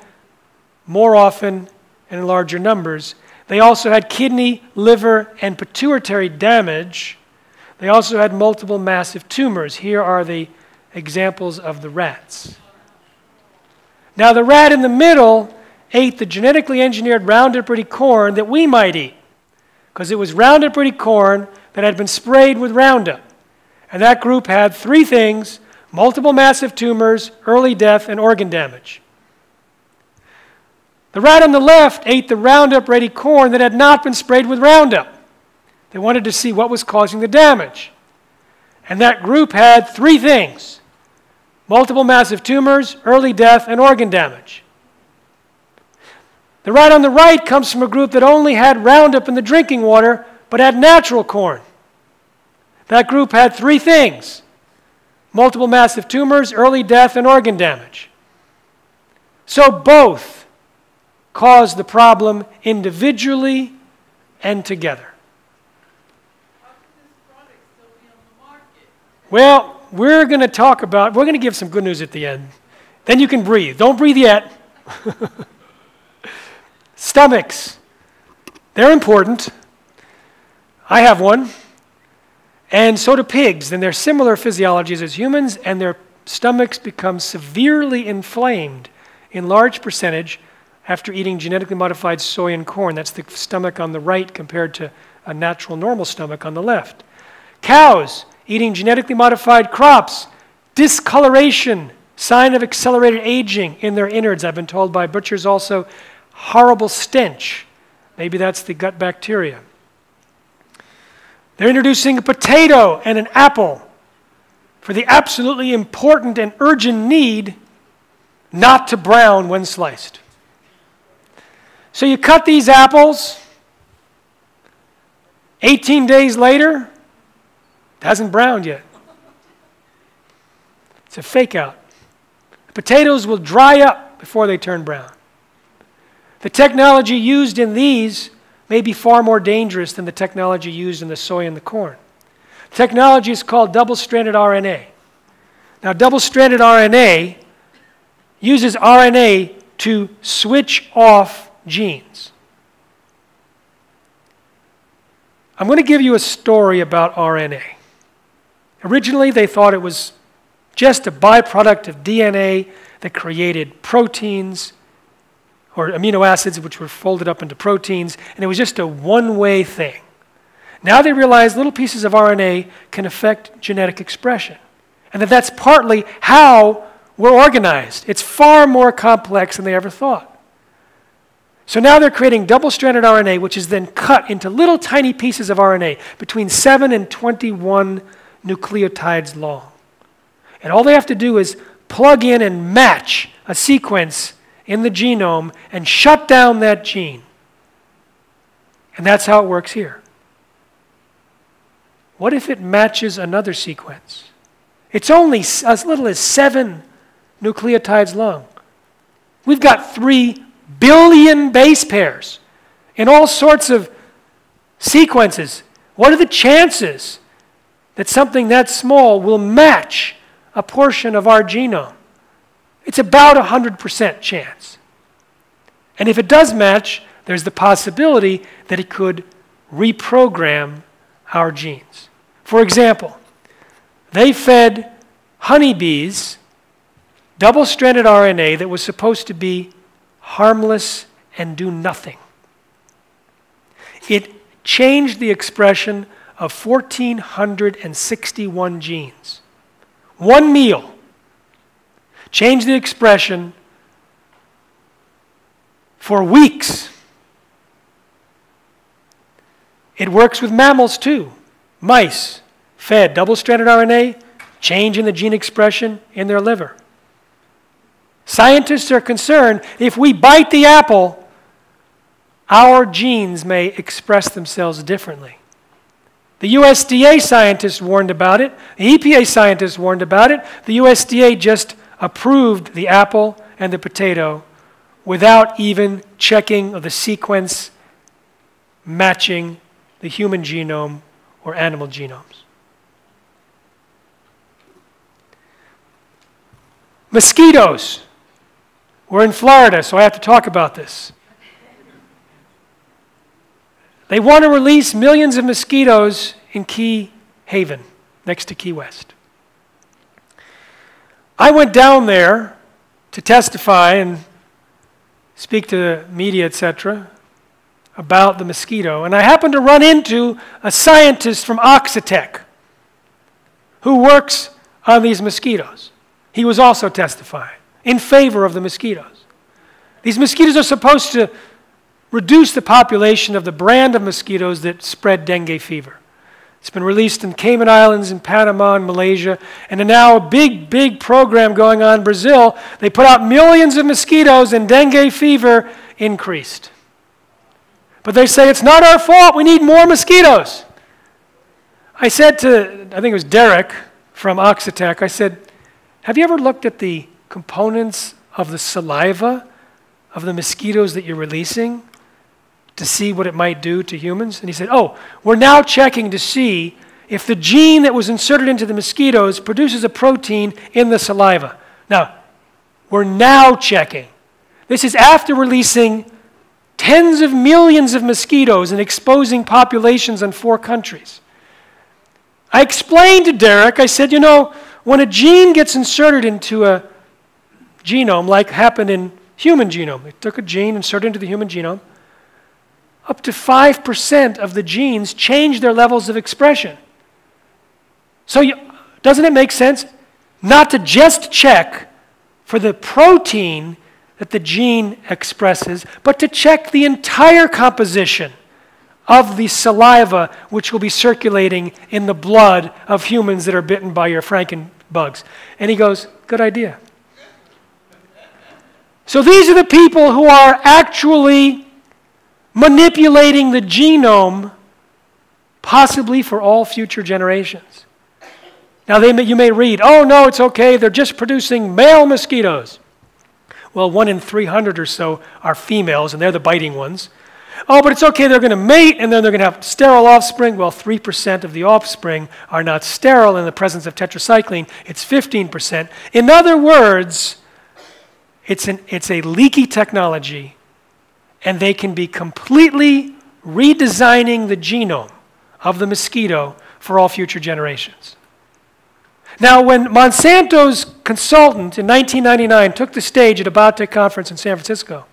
more often and in larger numbers. They also had kidney, liver, and pituitary damage. They also had multiple massive tumors. Here are the examples of the rats. Now the rat in the middle ate the genetically engineered Roundup Ready corn that we might eat, because it was Roundup Ready corn that had been sprayed with Roundup. And that group had three things: multiple massive tumors, early death, and organ damage. The rat on the left ate the Roundup Ready corn that had not been sprayed with Roundup. They wanted to see what was causing the damage. And that group had three things: multiple massive tumors, early death, and organ damage. The rat on the right comes from a group that only had Roundup in the drinking water, but had natural corn. That group had three things: multiple massive tumors, early death, and organ damage. So both cause the problem individually and together. How can this product still be on the market? Well, we're going to talk about, we're going to give some good news at the end. Then you can breathe. Don't breathe yet. Stomachs. They're important. I have one. And so do pigs. And they're similar physiologies as humans, and their stomachs become severely inflamed in large percentage after eating genetically modified soy and corn. That's the stomach on the right compared to a natural, normal stomach on the left. Cows eating genetically modified crops, discoloration, sign of accelerated aging in their innards. I've been told by butchers also, horrible stench. Maybe that's the gut bacteria. They're introducing a potato and an apple for the absolutely important and urgent need not to brown when sliced. So you cut these apples, eighteen days later, it hasn't browned yet. It's a fake out. The potatoes will dry up before they turn brown. The technology used in these may be far more dangerous than the technology used in the soy and the corn. The technology is called double-stranded R N A. Now, double-stranded R N A uses R N A to switch off genes. I'm going to give you a story about R N A. Originally, they thought it was just a byproduct of D N A that created proteins or amino acids, which were folded up into proteins, and it was just a one-way thing. Now they realize little pieces of R N A can affect genetic expression, and that that's partly how we're organized. It's far more complex than they ever thought. So now they're creating double-stranded R N A, which is then cut into little tiny pieces of R N A, between seven and twenty-one nucleotides long. And all they have to do is plug in and match a sequence in the genome and shut down that gene. And that's how it works here. What if it matches another sequence? It's only as little as seven nucleotides long. We've got three billion base pairs in all sorts of sequences. What are the chances that something that small will match a portion of our genome? It's about a hundred percent chance. And if it does match, there's the possibility that it could reprogram our genes. For example, they fed honeybees double-stranded R N A that was supposed to be harmless and do nothing. It changed the expression of one thousand four hundred sixty-one genes. One meal changed the expression for weeks. It works with mammals too. Mice fed double-stranded R N A, change in the gene expression in their liver. Scientists are concerned if we bite the apple, our genes may express themselves differently. The U S D A scientists warned about it. The E P A scientists warned about it. The U S D A just approved the apple and the potato without even checking of the sequence matching the human genome or animal genomes. Mosquitoes. We're in Florida, so I have to talk about this. They want to release millions of mosquitoes in Key Haven, next to Key West. I went down there to testify and speak to the media, et cetera, about the mosquito, and I happened to run into a scientist from Oxitec who works on these mosquitoes. He was also testifying in favor of the mosquitoes. These mosquitoes are supposed to reduce the population of the brand of mosquitoes that spread dengue fever. It's been released in Cayman Islands, in Panama, and Malaysia, and now a big, big program going on in Brazil. They put out millions of mosquitoes and dengue fever increased. But they say, it's not our fault, we need more mosquitoes. I said to, I think it was Derek from Oxitec, I said, have you ever looked at the components of the saliva of the mosquitoes that you're releasing to see what it might do to humans? And he said, oh, we're now checking to see if the gene that was inserted into the mosquitoes produces a protein in the saliva. Now, we're now checking. This is after releasing tens of millions of mosquitoes and exposing populations in four countries. I explained to Derek, I said, you know, when a gene gets inserted into a genome, like happened in human genome, it took a gene, inserted into the human genome, up to five percent of the genes change their levels of expression. So you, doesn't it make sense not to just check for the protein that the gene expresses, but to check the entire composition of the saliva which will be circulating in the blood of humans that are bitten by your frankenbugs? And he goes, good idea. So these are the people who are actually manipulating the genome, possibly for all future generations. Now, they may, you may read, oh, no, it's okay, they're just producing male mosquitoes. Well, one in three hundred or so are females, and they're the biting ones. Oh, but it's okay, they're going to mate, and then they're going to have sterile offspring. Well, three percent of the offspring are not sterile in the presence of tetracycline. It's fifteen percent. In other words, it's, an, it's a leaky technology, and they can be completely redesigning the genome of the mosquito for all future generations. Now, when Monsanto's consultant in nineteen ninety-nine took the stage at a biotech conference in San Francisco,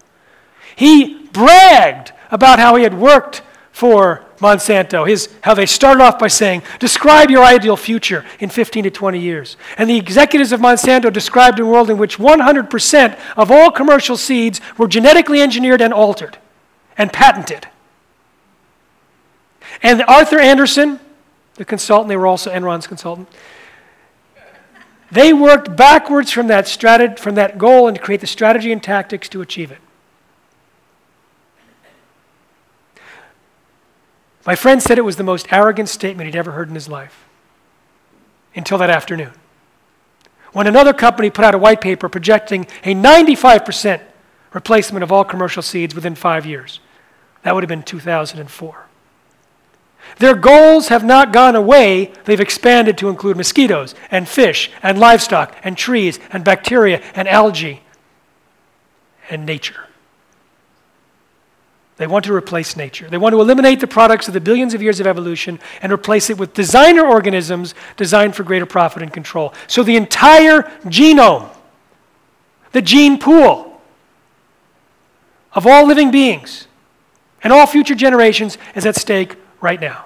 he bragged about how he had worked for Monsanto, his, how they started off by saying, describe your ideal future in fifteen to twenty years. And the executives of Monsanto described a world in which one hundred percent of all commercial seeds were genetically engineered and altered and patented. And Arthur Anderson, the consultant, they were also Enron's consultant, they worked backwards from that, strat from that goal and to create the strategy and tactics to achieve it. My friend said it was the most arrogant statement he'd ever heard in his life, until that afternoon, when another company put out a white paper projecting a ninety-five percent replacement of all commercial seeds within five years. That would have been two thousand four. Their goals have not gone away. They've expanded to include mosquitoes and fish and livestock and trees and bacteria and algae and nature. They want to replace nature. They want to eliminate the products of the billions of years of evolution and replace it with designer organisms designed for greater profit and control. So the entire genome, the gene pool of all living beings and all future generations is at stake right now,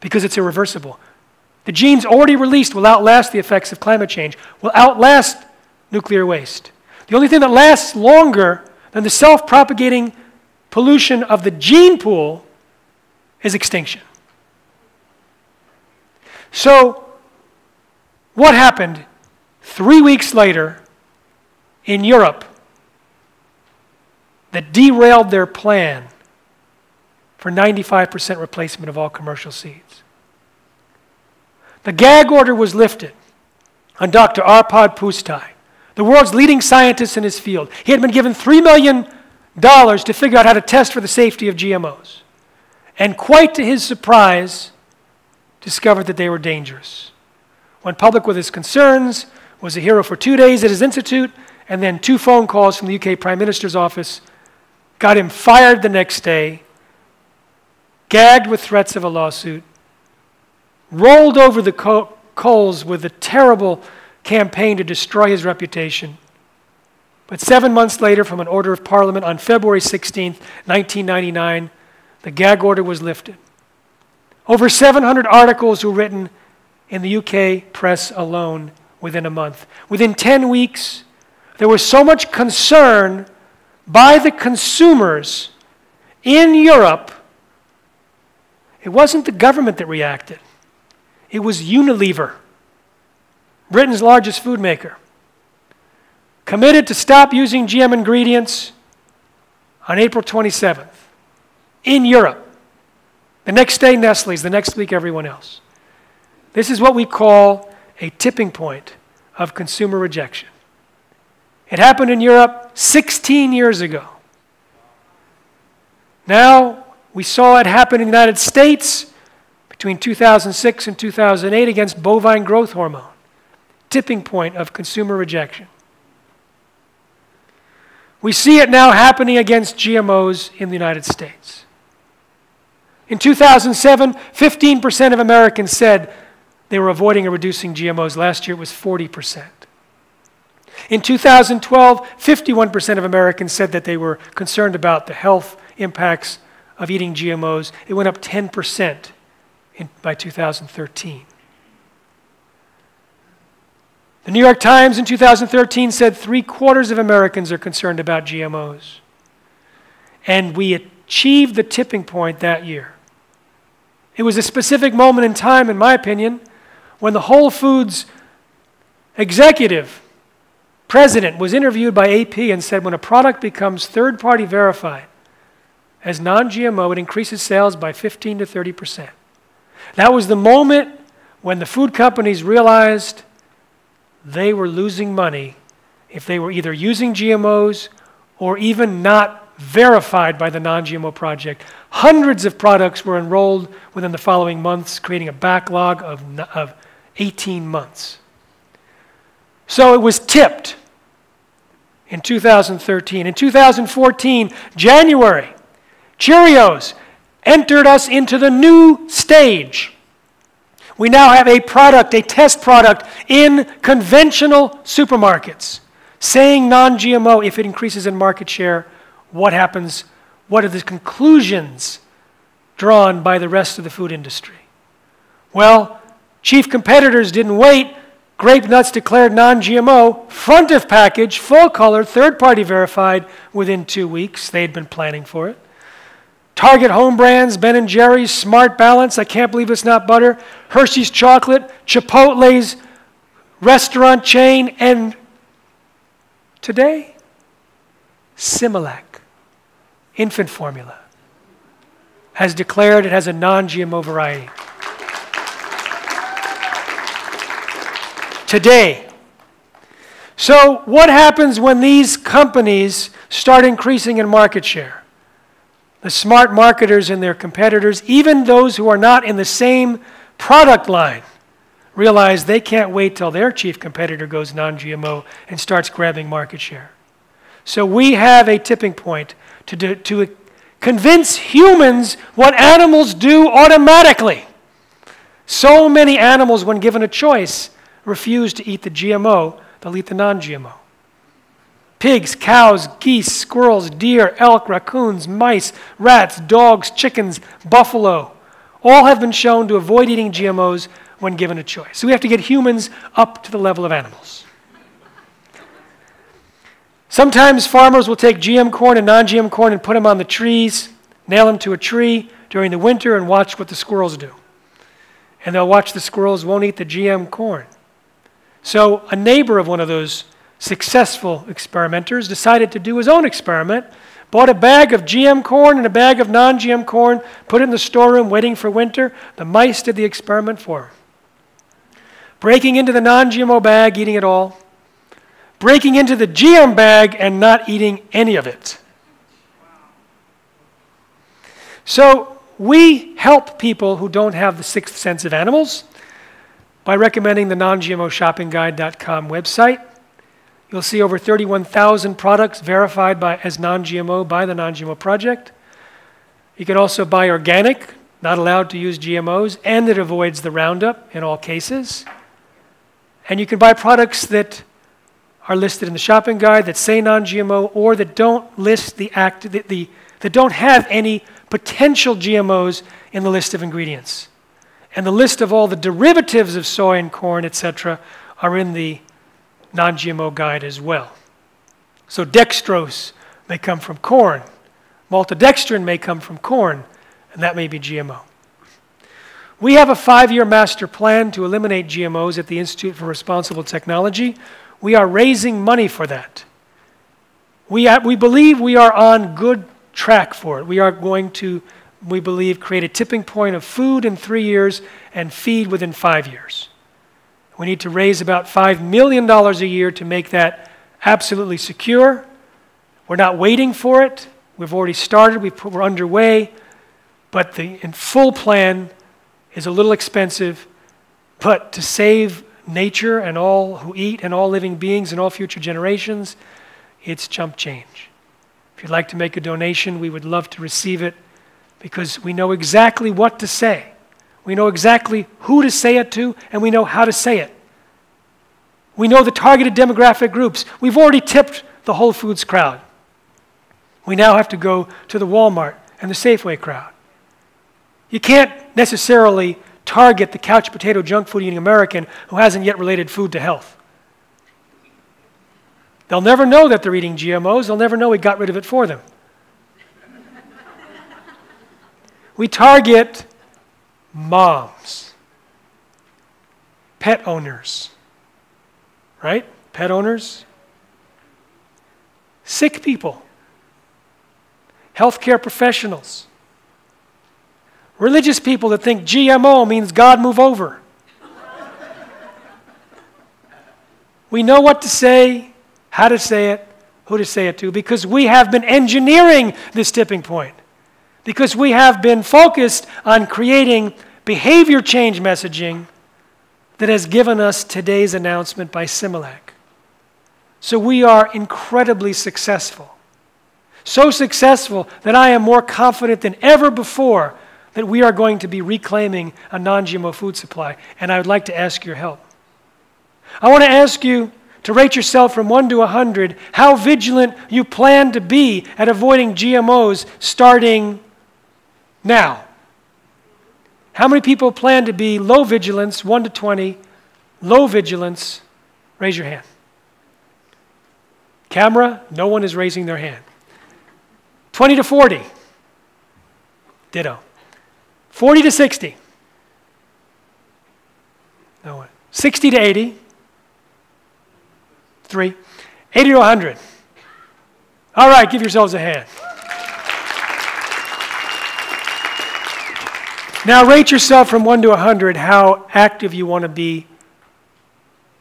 because it's irreversible. The genes already released will outlast the effects of climate change, will outlast nuclear waste. The only thing that lasts longer than the self-propagating pollution of the gene pool is extinction. So what happened three weeks later in Europe that derailed their plan for ninety-five percent replacement of all commercial seeds? The gag order was lifted on Doctor Arpad Pusztai, the world's leading scientist in his field. He had been given three million dollars to figure out how to test for the safety of G M Os, and quite to his surprise, discovered that they were dangerous. Went public with his concerns, was a hero for two days at his institute, and then two phone calls from the U K Prime Minister's office got him fired the next day, gagged with threats of a lawsuit, rolled over the co coals with a terrible campaign to destroy his reputation. But seven months later, from an order of Parliament on February sixteenth, nineteen ninety-nine, the gag order was lifted. Over seven hundred articles were written in the U K press alone within a month. Within ten weeks, there was so much concern by the consumers in Europe. It wasn't the government that reacted. It was Unilever, Britain's largest food maker, committed to stop using G M ingredients on April twenty-seventh in Europe. The next day, Nestle's, the next week, everyone else. This is what we call a tipping point of consumer rejection. It happened in Europe sixteen years ago. Now, we saw it happen in the United States between two thousand six and two thousand eight against bovine growth hormone. Tipping point of consumer rejection. We see it now happening against G M Os in the United States. In two thousand seven, fifteen percent of Americans said they were avoiding or reducing G M Os. Last year it was forty percent. In two thousand twelve, fifty-one percent of Americans said that they were concerned about the health impacts of eating G M Os. It went up ten percent in, by two thousand thirteen. The New York Times in two thousand thirteen said three quarters of Americans are concerned about G M Os. And we achieved the tipping point that year. It was a specific moment in time, in my opinion, when the Whole Foods executive president was interviewed by A P and said, when a product becomes third-party verified as non-G M O, it increases sales by fifteen to thirty percent. That was the moment when the food companies realized they were losing money if they were either using G M Os or even not verified by the Non G M O Project. Hundreds of products were enrolled within the following months, creating a backlog of, of eighteen months. So it was tipped in two thousand thirteen. In two thousand fourteen, January, Cheerios entered us into the new stage. We now have a product, a test product, in conventional supermarkets saying non G M O, if it increases in market share, what happens? What are the conclusions drawn by the rest of the food industry? Well, chief competitors didn't wait. Grape nuts declared non G M O, front of package, full color, third party verified within two weeks. They'd been planning for it. Target home brands, Ben and Jerry's, Smart Balance, I can't believe it's not butter, Hershey's Chocolate, Chipotle's restaurant chain, and today, Similac, infant formula, has declared it has a non G M O variety. Today. So what happens when these companies start increasing in market share? The smart marketers and their competitors, even those who are not in the same product line, realize they can't wait till their chief competitor goes non G M O and starts grabbing market share. So we have a tipping point to, do, to convince humans what animals do automatically. So many animals, when given a choice, refuse to eat the G M O, they'll eat the non G M O. Pigs, cows, geese, squirrels, deer, elk, raccoons, mice, rats, dogs, chickens, buffalo, all have been shown to avoid eating G M Os when given a choice. So we have to get humans up to the level of animals. Sometimes farmers will take G M corn and non G M corn and put them on the trees, nail them to a tree during the winter and watch what the squirrels do. And they'll watch the squirrels won't eat the G M corn. So a neighbor of one of those successful experimenters decided to do his own experiment, bought a bag of G M corn and a bag of non G M corn, put it in the storeroom waiting for winter. The mice did the experiment for him. Breaking into the non G M O bag, eating it all. Breaking into the G M bag and not eating any of it. So we help people who don't have the sixth sense of animals by recommending the non G M O shopping guide dot com website. You'll see over thirty-one thousand products verified by, as non G M O by the non G M O Project. You can also buy organic, not allowed to use G M Os, and it avoids the Roundup in all cases. And you can buy products that are listed in the shopping guide that say non G M O or that don't list the act, the, the, that don't have any potential G M Os in the list of ingredients. And the list of all the derivatives of soy and corn, et cetera, are in the non G M O guide as well. So dextrose may come from corn, maltodextrin may come from corn, and that may be G M O. We have a five-year master plan to eliminate G M Os at the Institute for Responsible Technology. We are raising money for that. We, uh, we believe we are on good track for it. We are going to, we believe, create a tipping point of food in three years and feed within five years. We need to raise about five million dollars a year to make that absolutely secure. We're not waiting for it. We've already started. We've put, we're underway. But the in full plan is a little expensive. But to save nature and all who eat and all living beings and all future generations, it's chump change. If you'd like to make a donation, we would love to receive it because we know exactly what to say. We know exactly who to say it to, and we know how to say it. We know the targeted demographic groups. We've already tipped the Whole Foods crowd. We now have to go to the Walmart and the Safeway crowd. You can't necessarily target the couch potato junk food eating American who hasn't yet related food to health. They'll never know that they're eating G M Os. They'll never know we got rid of it for them. We target moms, pet owners, right? Pet owners, sick people, healthcare professionals, religious people that think G M O means God move over. We know what to say, how to say it, who to say it to, because we have been engineering this tipping point, because we have been focused on creating behavior change messaging that has given us today's announcement by Similac. So we are incredibly successful. So successful that I am more confident than ever before that we are going to be reclaiming a non-G M O food supply, and I would like to ask your help. I want to ask you to rate yourself from one to one hundred how vigilant you plan to be at avoiding G M Os starting now. How many people plan to be low vigilance, one to twenty, low vigilance? Raise your hand. Camera, no one is raising their hand. twenty to forty, ditto. forty to sixty, no one. sixty to eighty, three. eighty to one hundred. All right, give yourselves a hand. Now rate yourself from one to one hundred how active you want to be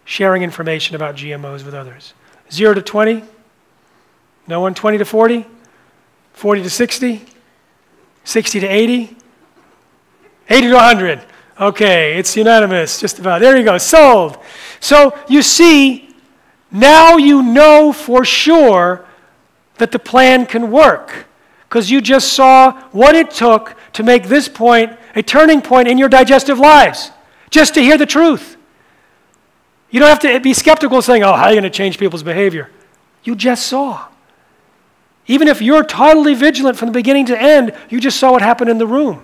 sharing information about G M Os with others. zero to twenty, no one. twenty to forty, forty to sixty, sixty to eighty, eighty to one hundred. Okay, it's unanimous, just about. There you go, sold. So you see, now you know for sure that the plan can work, because you just saw what it took to make this point a turning point in your digestive lives, just to hear the truth. You don't have to be skeptical saying, oh, how are you going to change people's behavior? You just saw. Even if you're totally vigilant from the beginning to end, you just saw what happened in the room.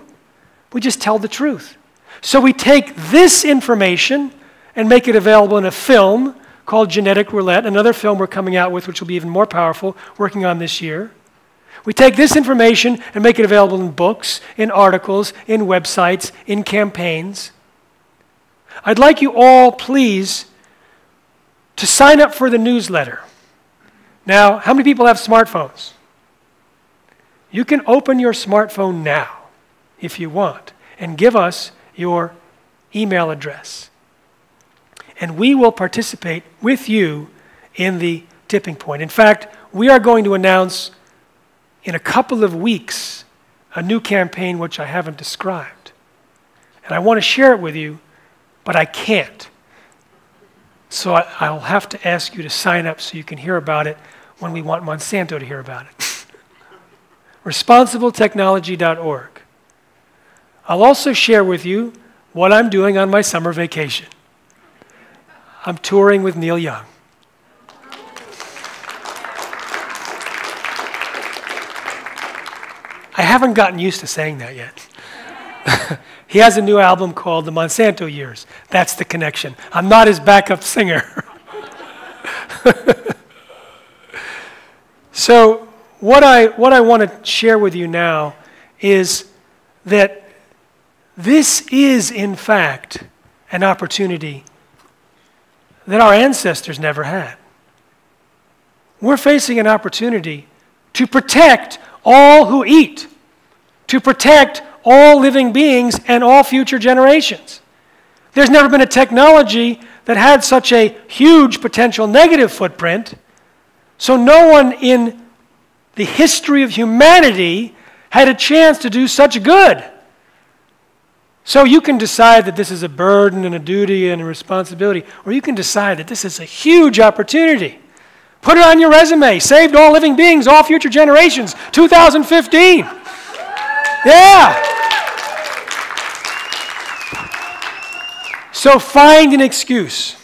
We just tell the truth. So we take this information and make it available in a film called Genetic Roulette, another film we're coming out with, which will be even more powerful, working on this year. We take this information and make it available in books, in articles, in websites, in campaigns. I'd like you all, please, to sign up for the newsletter. Now, how many people have smartphones? You can open your smartphone now, if you want, and give us your email address. And we will participate with you in the tipping point. In fact, we are going to announce in a couple of weeks, a new campaign which I haven't described. And I want to share it with you, but I can't. So I, I'll have to ask you to sign up so you can hear about it when we want Monsanto to hear about it. responsible technology dot org. I'll also share with you what I'm doing on my summer vacation. I'm touring with Neil Young. I haven't gotten used to saying that yet. He has a new album called The Monsanto Years. That's the connection. I'm not his backup singer. So what I, what I want to share with you now is that this is, in fact, an opportunity that our ancestors never had. We're facing an opportunity to protect all who eat, to protect all living beings and all future generations. There's never been a technology that had such a huge potential negative footprint, so no one in the history of humanity had a chance to do such good. So you can decide that this is a burden and a duty and a responsibility, or you can decide that this is a huge opportunity. Put it on your resume. Saved all living beings, all future generations, two thousand fifteen. Yeah. So find an excuse.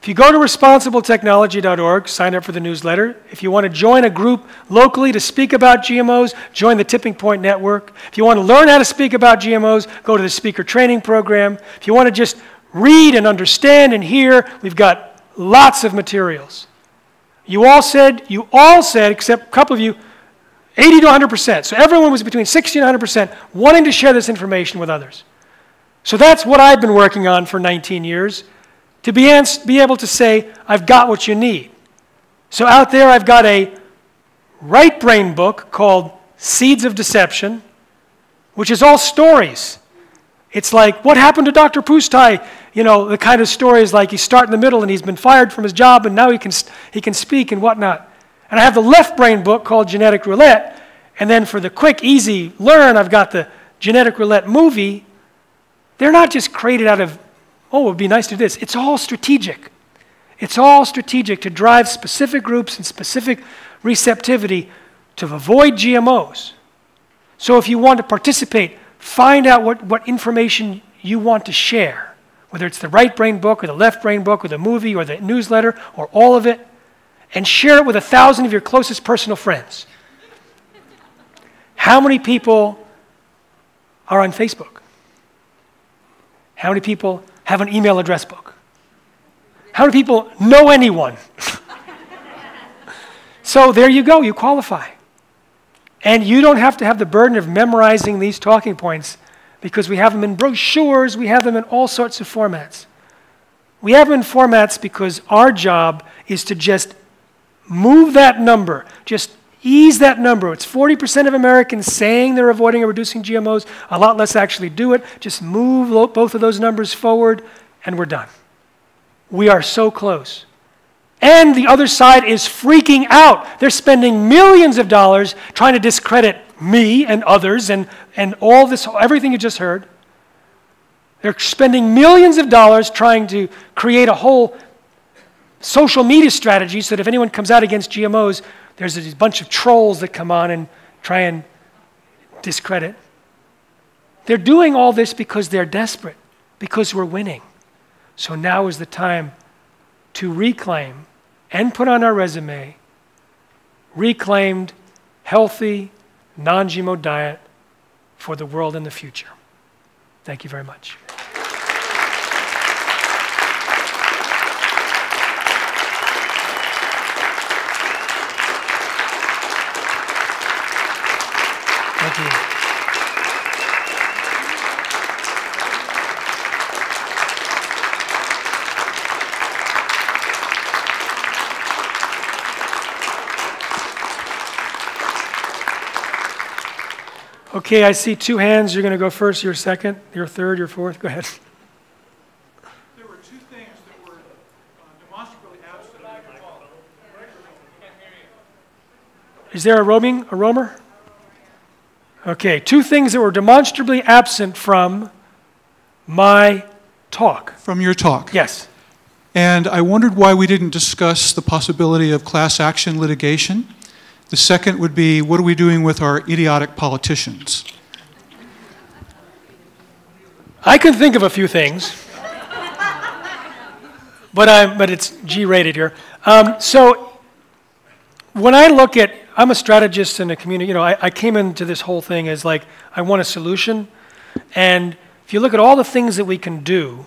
If you go to responsible technology dot org, sign up for the newsletter. If you want to join a group locally to speak about G M Os, join the Tipping Point Network. If you want to learn how to speak about G M Os, go to the speaker training program. If you want to just read and understand and hear, we've got lots of materials. You all said, you all said, except a couple of you, eighty to one hundred percent. So everyone was between sixty and one hundred percent wanting to share this information with others. So that's what I've been working on for nineteen years, to be, be able to say, I've got what you need. So out there, I've got a right brain book called Seeds of Deception, which is all stories. It's like, what happened to Doctor Pustai you know, the kind of stories like you start in the middle and he's been fired from his job and now he can, he can speak and whatnot. And I have the left brain book called Genetic Roulette, and then for the quick, easy learn, I've got the Genetic Roulette movie. They're not just created out of, oh, it would be nice to do this. It's all strategic. It's all strategic to drive specific groups and specific receptivity to avoid G M Os. So if you want to participate, find out what, what information you want to share, whether it's the right brain book or the left brain book or the movie or the newsletter or all of it, and share it with a thousand of your closest personal friends. How many people are on Facebook? How many people have an email address book? How many people know anyone? So there you go, you qualify. And you don't have to have the burden of memorizing these talking points, because we have them in brochures, we have them in all sorts of formats. We have them in formats because our job is to just move that number, just ease that number. It's forty percent of Americans saying they're avoiding or reducing G M Os, a lot less actually do it. Just move both of those numbers forward, and we're done. We are so close. And the other side is freaking out. They're spending millions of dollars trying to discredit me and others and, and all this, everything you just heard. They're spending millions of dollars trying to create a whole social media strategy so that if anyone comes out against G M Os, there's a bunch of trolls that come on and try and discredit. They're doing all this because they're desperate, because we're winning. So now is the time to reclaim and put on our resume reclaimed, healthy, non-G M O diet for the world in the future. Thank you very much. Thank you. Okay, I see two hands. You're going to go first, you're second, you're third, you're fourth. Go ahead. There were two things that were uh, demonstrably absent. Is there a roaming, a roamer? Okay, two things that were demonstrably absent from my talk. From your talk? Yes. And I wondered why we didn't discuss the possibility of class action litigation. The second would be, what are we doing with our idiotic politicians? I can think of a few things, but, I'm, but it's G-rated here. Um, so when I look at, I'm a strategist in a community, you know, I, I came into this whole thing as like, I want a solution. And if you look at all the things that we can do,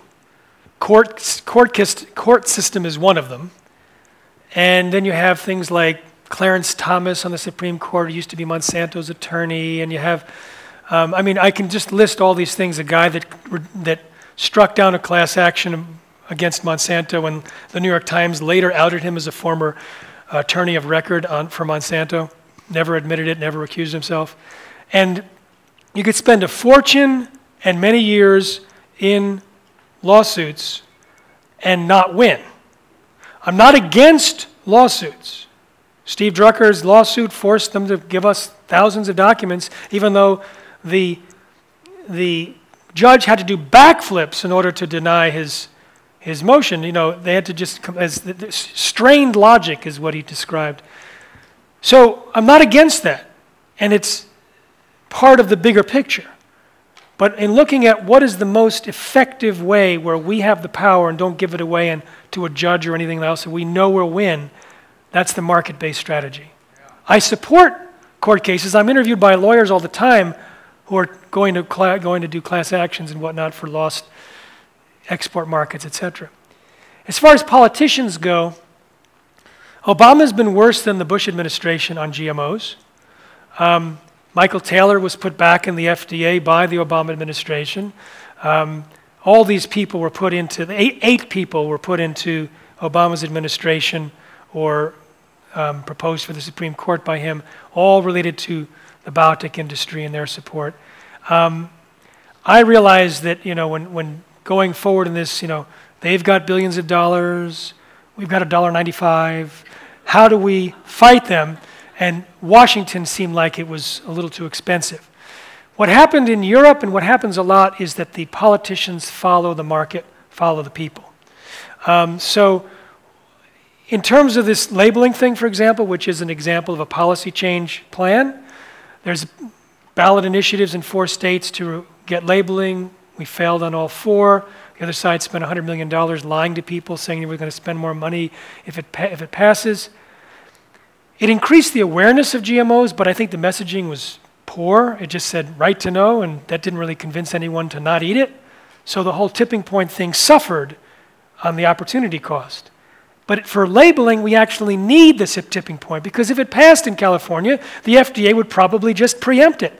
court, court, court system is one of them. And then you have things like Clarence Thomas on the Supreme Court, who used to be Monsanto's attorney, and you have, um, I mean, I can just list all these things, a guy that, that struck down a class action against Monsanto, and the New York Times later outed him as a former uh, attorney of record on, for Monsanto, never admitted it, never accused himself. And you could spend a fortune and many years in lawsuits and not win. I'm not against lawsuits. Steve Drucker's lawsuit forced them to give us thousands of documents, even though the, the judge had to do backflips in order to deny his, his motion. You know, they had to just, as the, strained logic is what he described. So I'm not against that, and it's part of the bigger picture. But in looking at what is the most effective way where we have the power and don't give it away and to a judge or anything else, and we know we'll win, that's the market-based strategy. Yeah. I support court cases. I'm interviewed by lawyers all the time who are going to, going to do class actions and whatnot for lost export markets, et cetera. As far as politicians go, Obama's been worse than the Bush administration on G M Os. Um, Michael Taylor was put back in the F D A by the Obama administration. Um, all these people were put into, the eight, eight people were put into Obama's administration or Um, proposed for the Supreme Court by him, all related to the biotech industry and their support. Um, I realize that, you know, when, when going forward in this, you know, they've got billions of dollars, we've got a dollar ninety-five. How do we fight them? And Washington seemed like it was a little too expensive. What happened in Europe, and what happens a lot, is that the politicians follow the market, follow the people. Um, so in terms of this labeling thing, for example, which is an example of a policy change plan, there's ballot initiatives in four states to get labeling. We failed on all four. The other side spent one hundred million dollars lying to people, saying they were going to spend more money if it, pa if it passes. It increased the awareness of G M Os, but I think the messaging was poor. It just said right to know, and that didn't really convince anyone to not eat it. So the whole tipping point thing suffered on the opportunity cost. But for labeling, we actually need this tipping point, because if it passed in California, the F D A would probably just preempt it,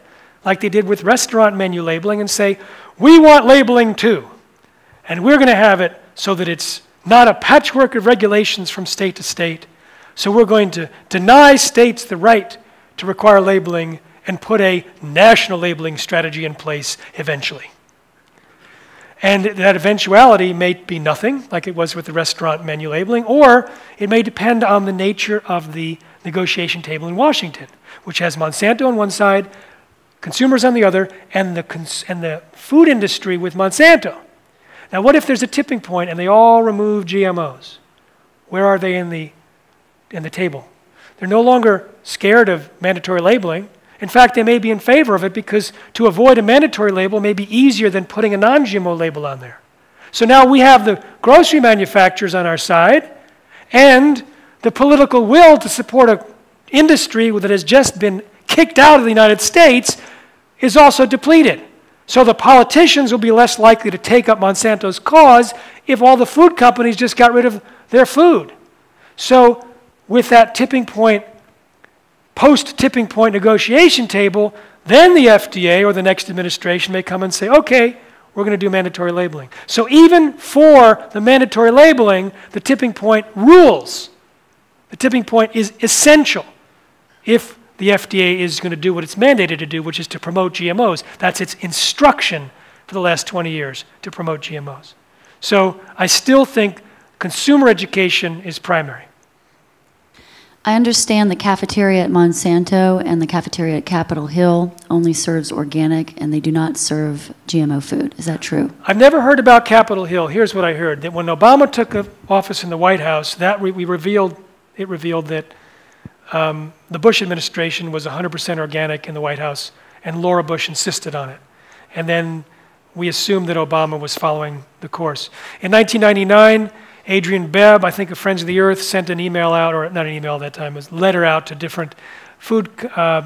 like they did with restaurant menu labeling, and say, we want labeling too, and we're going to have it so that it's not a patchwork of regulations from state to state. So we're going to deny states the right to require labeling and put a national labeling strategy in place eventually. And that eventuality may be nothing, like it was with the restaurant menu labeling, or it may depend on the nature of the negotiation table in Washington, which has Monsanto on one side, consumers on the other, and the, cons and the food industry with Monsanto. Now, what if there's a tipping point and they all remove G M Os? Where are they in the, in the table? They're no longer scared of mandatory labeling. In fact, they may be in favor of it, because to avoid a mandatory label may be easier than putting a non G M O label on there. So now we have the grocery manufacturers on our side and the political will to support an industry that has just been kicked out of the United States is also depleted. So the politicians will be less likely to take up Monsanto's cause if all the food companies just got rid of their food. So with that tipping point, post-tipping point negotiation table, then the F D A or the next administration may come and say, okay, we're going to do mandatory labeling. So even for the mandatory labeling, the tipping point rules. The tipping point is essential if the F D A is going to do what it's mandated to do, which is to promote G M Os. That's its instruction for the last twenty years, to promote G M Os. So I still think consumer education is primary. I understand the cafeteria at Monsanto and the cafeteria at Capitol Hill only serves organic, and they do not serve G M O food. Is that true? I've never heard about Capitol Hill. Here's what I heard, that when Obama took office in the White House, that re we revealed, it revealed that um, the Bush administration was one hundred percent organic in the White House, and Laura Bush insisted on it. And then we assumed that Obama was following the course. In nineteen ninety-nine, Adrian Bebb, I think a Friends of the Earth, sent an email out, or not an email at that time, was a letter out to different food uh,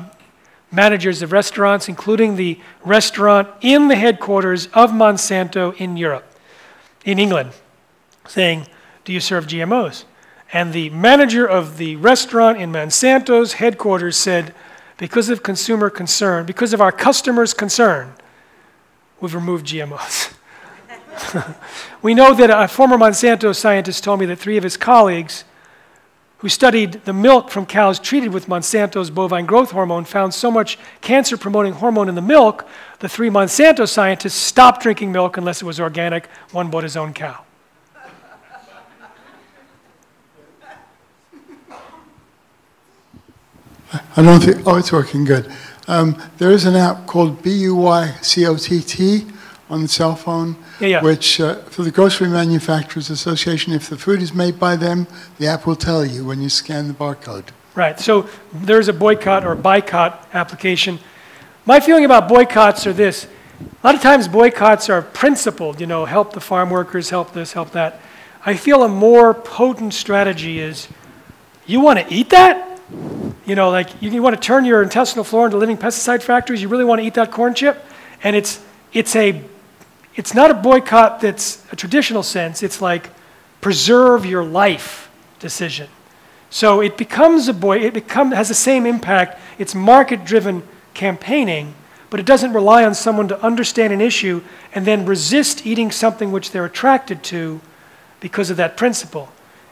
managers of restaurants, including the restaurant in the headquarters of Monsanto in Europe, in England, saying, do you serve G M Os? And the manager of the restaurant in Monsanto's headquarters said, because of consumer concern, because of our customers' concern, we've removed G M Os. We know that a former Monsanto scientist told me that three of his colleagues who studied the milk from cows treated with Monsanto's bovine growth hormone found so much cancer-promoting hormone in the milk, the three Monsanto scientists stopped drinking milk unless it was organic. One bought his own cow. I don't think, oh, it's working good. Um, there is an app called B U Y C O T T on the cell phone, yeah, yeah. which uh, for the Grocery Manufacturers Association, if the food is made by them, the app will tell you when you scan the barcode. Right, so there's a boycott or boycott application. My feeling about boycotts are this. A lot of times boycotts are principled, you know, help the farm workers, help this, help that. I feel a more potent strategy is, you want to eat that? You know, like you, you want to turn your intestinal flora into living pesticide factories? You really want to eat that corn chip? And it's, it's a It's not a boycott that's a traditional sense. It's like preserve your life decision. So it becomes a boy. It become, has the same impact. It's market-driven campaigning, but it doesn't rely on someone to understand an issue and then resist eating something which they're attracted to because of that principle.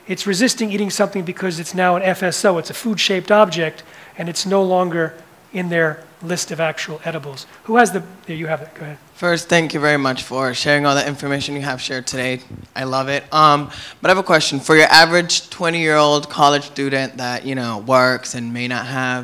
It's resisting eating something because it's now an F S O. It's a food-shaped object, and it's no longer in their list of actual edibles. Who has the, there you have it, go ahead. First, thank you very much for sharing all the information you have shared today. I love it. Um, but I have a question. For your average twenty-year-old college student that, you know, works and may not have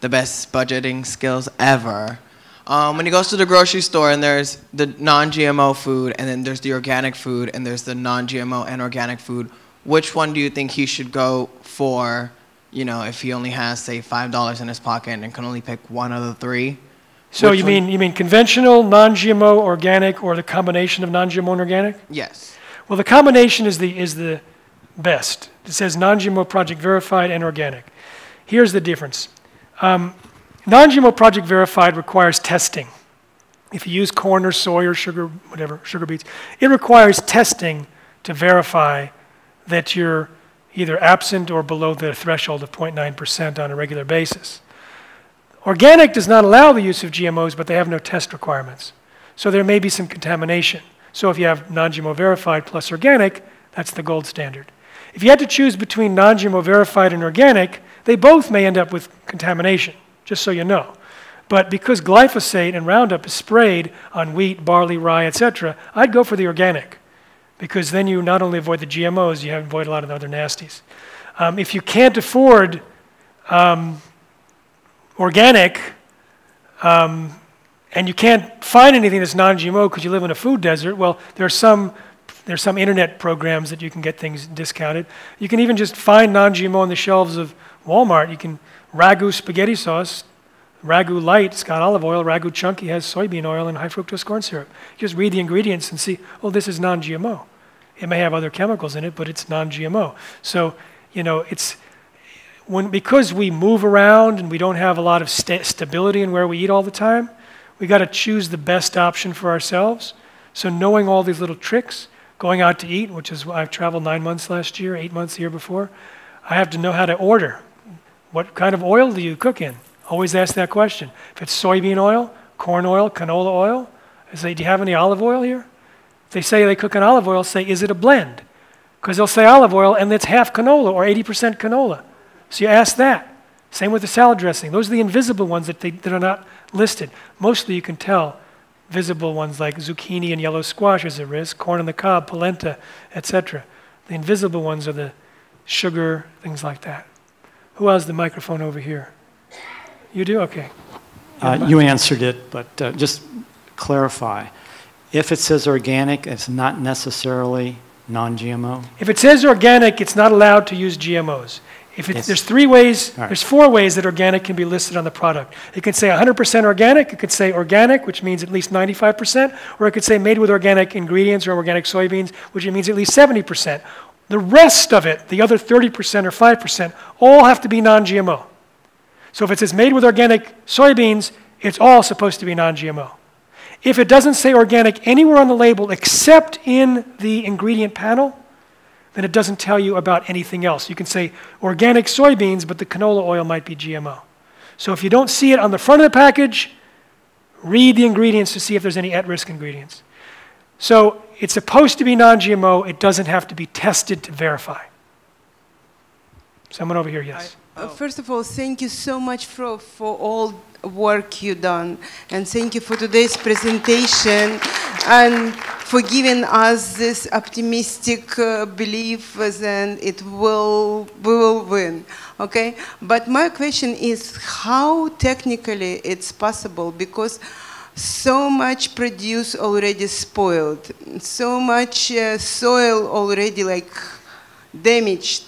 the best budgeting skills ever, um, when he goes to the grocery store and there's the non-G M O food and then there's the organic food and there's the non-G M O and organic food, which one do you think he should go for? You know, if he only has, say, five dollars in his pocket and can only pick one of the three. So you mean, you mean conventional, non-G M O, organic, or the combination of non-G M O and organic? Yes. Well, the combination is the, is the best. It says non-G M O Project Verified and organic. Here's the difference. Um, non-G M O Project Verified requires testing. If you use corn or soy or sugar, whatever, sugar beets, it requires testing to verify that you're either absent or below the threshold of zero point nine percent on a regular basis. Organic does not allow the use of G M Os, but they have no test requirements. So there may be some contamination. So if you have non-G M O verified plus organic, that's the gold standard. If you had to choose between non-G M O verified and organic, they both may end up with contamination, just so you know. But because glyphosate and Roundup is sprayed on wheat, barley, rye, et cetera, I'd go for the organic, because then you not only avoid the G M Os, you avoid a lot of the other nasties. Um, if you can't afford um, organic, um, and you can't find anything that's non-G M O because you live in a food desert, well, there are some, there are some internet programs that you can get things discounted. You can even just find non-G M O on the shelves of Walmart. You can Ragu spaghetti sauce, Ragu Light, it's got olive oil. Ragu Chunky has soybean oil and high fructose corn syrup. You just read the ingredients and see, oh, this is non-G M O. It may have other chemicals in it, but it's non-G M O. So, you know, it's when, because we move around and we don't have a lot of st stability in where we eat all the time, we got to choose the best option for ourselves. So knowing all these little tricks, going out to eat, which is why I've traveled nine months last year, eight months the year before, I have to know how to order. What kind of oil do you cook in? Always ask that question. If it's soybean oil, corn oil, canola oil, I say, do you have any olive oil here? If they say they cook in olive oil, say, is it a blend? Because they'll say olive oil and it's half canola or eighty percent canola. So you ask that. Same with the salad dressing. Those are the invisible ones that, they, that are not listed. Mostly you can tell visible ones like zucchini and yellow squash is at risk, corn on the cob, polenta, et cetera. The invisible ones are the sugar, things like that. Who has the microphone over here? You do? Okay. Uh, you answered it, but uh, just clarify. If it says organic, it's not necessarily non-G M O? If it says organic, it's not allowed to use G M Os. If it, there's three ways, right. There's four ways that organic can be listed on the product. It could say one hundred percent organic, it could say organic, which means at least ninety-five percent, or it could say made with organic ingredients or organic soybeans, which means at least seventy percent. The rest of it, the other thirty percent or five percent, all have to be non-G M O. So if it says made with organic soybeans, it's all supposed to be non-G M O. If it doesn't say organic anywhere on the label except in the ingredient panel, then it doesn't tell you about anything else. You can say organic soybeans, but the canola oil might be G M O. So if you don't see it on the front of the package, read the ingredients to see if there's any at-risk ingredients. So it's supposed to be non-G M O. It doesn't have to be tested to verify. Someone over here, yes. I Uh, first of all, thank you so much for, for all work you've done, and thank you for today's presentation and for giving us this optimistic uh, belief that it will, we will win, okay? But my question is how technically it's possible, because so much produce already spoiled, so much uh, soil already like damaged.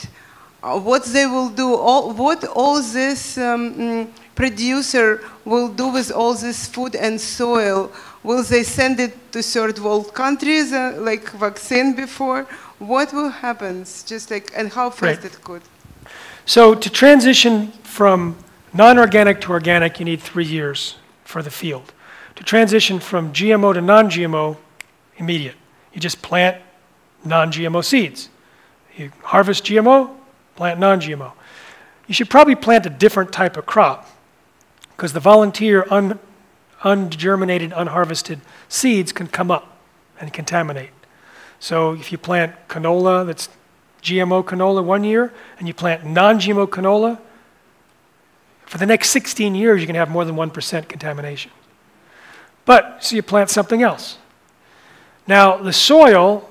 What they will do, all, what all this um, producer will do with all this food and soil? Will they send it to third world countries uh, like vaccine before? What will happen? Just like, and how fast right. it could? So to transition from non-organic to organic, you need three years for the field. To transition from G M O to non-G M O, immediate. You just plant non-G M O seeds. You harvest G M O, plant non-G M O. You should probably plant a different type of crop because the volunteer un, ungerminated, unharvested seeds can come up and contaminate. So if you plant canola, that's G M O canola one year, and you plant non-G M O canola For the next sixteen years, you can have more than one percent contamination. But, so you plant something else. Now, the soil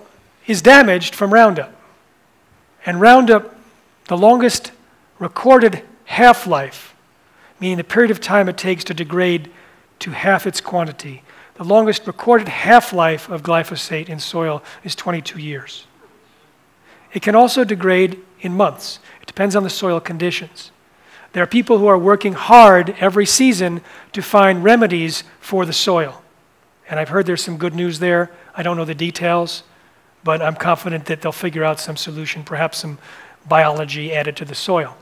is damaged from Roundup. And Roundup, the longest recorded half-life, meaning the period of time it takes to degrade to half its quantity, the longest recorded half-life of glyphosate in soil is twenty-two years. It can also degrade in months. It depends on the soil conditions. There are people who are working hard every season to find remedies for the soil. And I've heard there's some good news there. I don't know the details, but I'm confident that they'll figure out some solution, perhaps some biology added to the soil.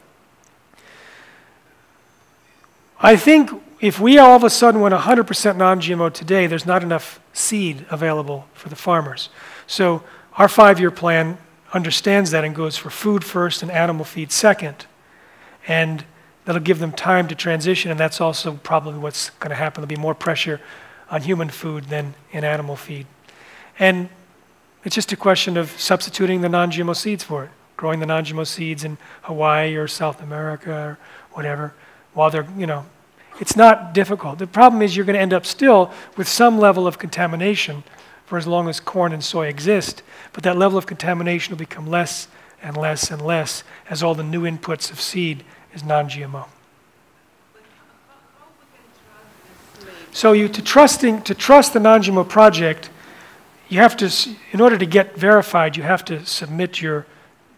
I think if we all of a sudden went one hundred percent non G M O today, there's not enough seed available for the farmers. So our five-year plan understands that and goes for food first and animal feed second. And that'll give them time to transition, and that's also probably what's going to happen. There'll be more pressure on human food than in animal feed. And it's just a question of substituting the non G M O seeds for it, growing the non G M O seeds in Hawaii or South America or whatever, while they're, you know, it's not difficult. The problem is you're going to end up still with some level of contamination for as long as corn and soy exist, but that level of contamination will become less and less and less as all the new inputs of seed is non G M O. So you, to, trusting, to trust the non G M O project, you have to, in order to get verified, you have to submit your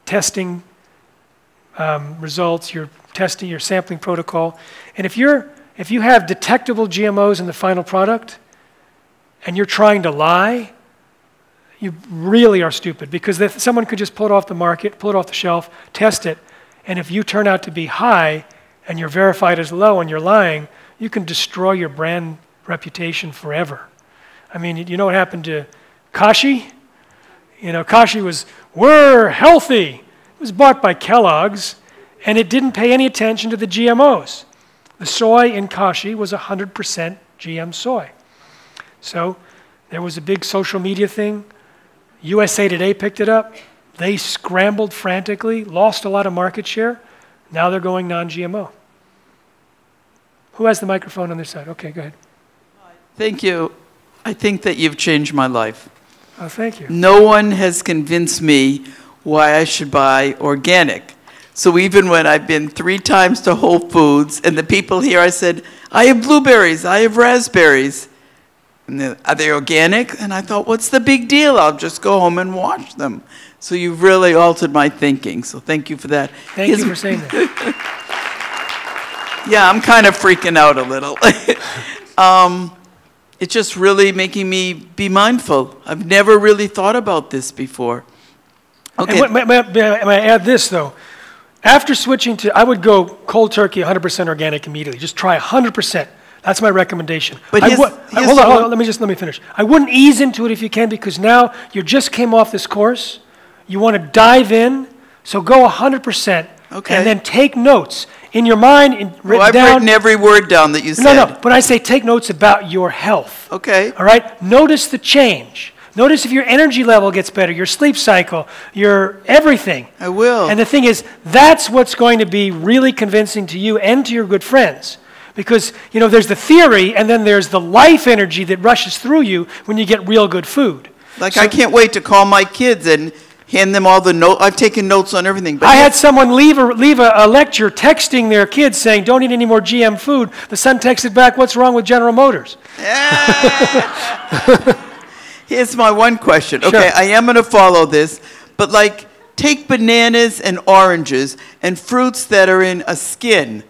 testing um, results, your testing, your sampling protocol. And if, you're, if you have detectable G M Os in the final product, and you're trying to lie, you really are stupid, because if someone could just pull it off the market, pull it off the shelf, test it, and if you turn out to be high and you're verified as low and you're lying, you can destroy your brand reputation forever. I mean, you know what happened to Kashi? You know, Kashi was, we're healthy. It was bought by Kellogg's, and it didn't pay any attention to the G M Os. The soy in Kashi was one hundred percent G M soy. So there was a big social media thing. U S A Today picked it up. They scrambled frantically, lost a lot of market share. Now they're going non G M O. Who has the microphone on their side? Okay, go ahead. Thank you. I think that you've changed my life. Oh, thank you. No one has convinced me why I should buy organic. So even when I've been three times to Whole Foods and the people here, I said, I have blueberries, I have raspberries. And are they organic? And I thought, what's the big deal? I'll just go home and wash them. So you've really altered my thinking. So thank you for that. Thank Here's you for saying that. Yeah, I'm kind of freaking out a little. um, it's just really making me be mindful. I've never really thought about this before. Okay. And may, may, may I add this, though? After switching to, I would go cold turkey, one hundred percent organic immediately. Just try one hundred percent. That's my recommendation. But I his, his hold, on, hold on, let me just let me finish. I wouldn't ease into it if you can, because now you just came off this course. You want to dive in, so go one hundred percent, okay. And then take notes in your mind. In, well, I've down, written every word down that you no, said. No, no, but I say take notes about your health. Okay. All right? Notice the change. Notice if your energy level gets better, your sleep cycle, your everything. I will. And the thing is, that's what's going to be really convincing to you and to your good friends. Because, you know, there's the theory, and then there's the life energy that rushes through you when you get real good food. Like, so, I can't wait to call my kids and hand them all the notes. I've taken notes on everything. But I had someone leave, a, leave a, a lecture texting their kids saying, don't eat any more G M food. The son texted back, what's wrong with General Motors? Here's my one question. Sure. Okay, I am going to follow this, but, like, take bananas and oranges and fruits that are in a skin.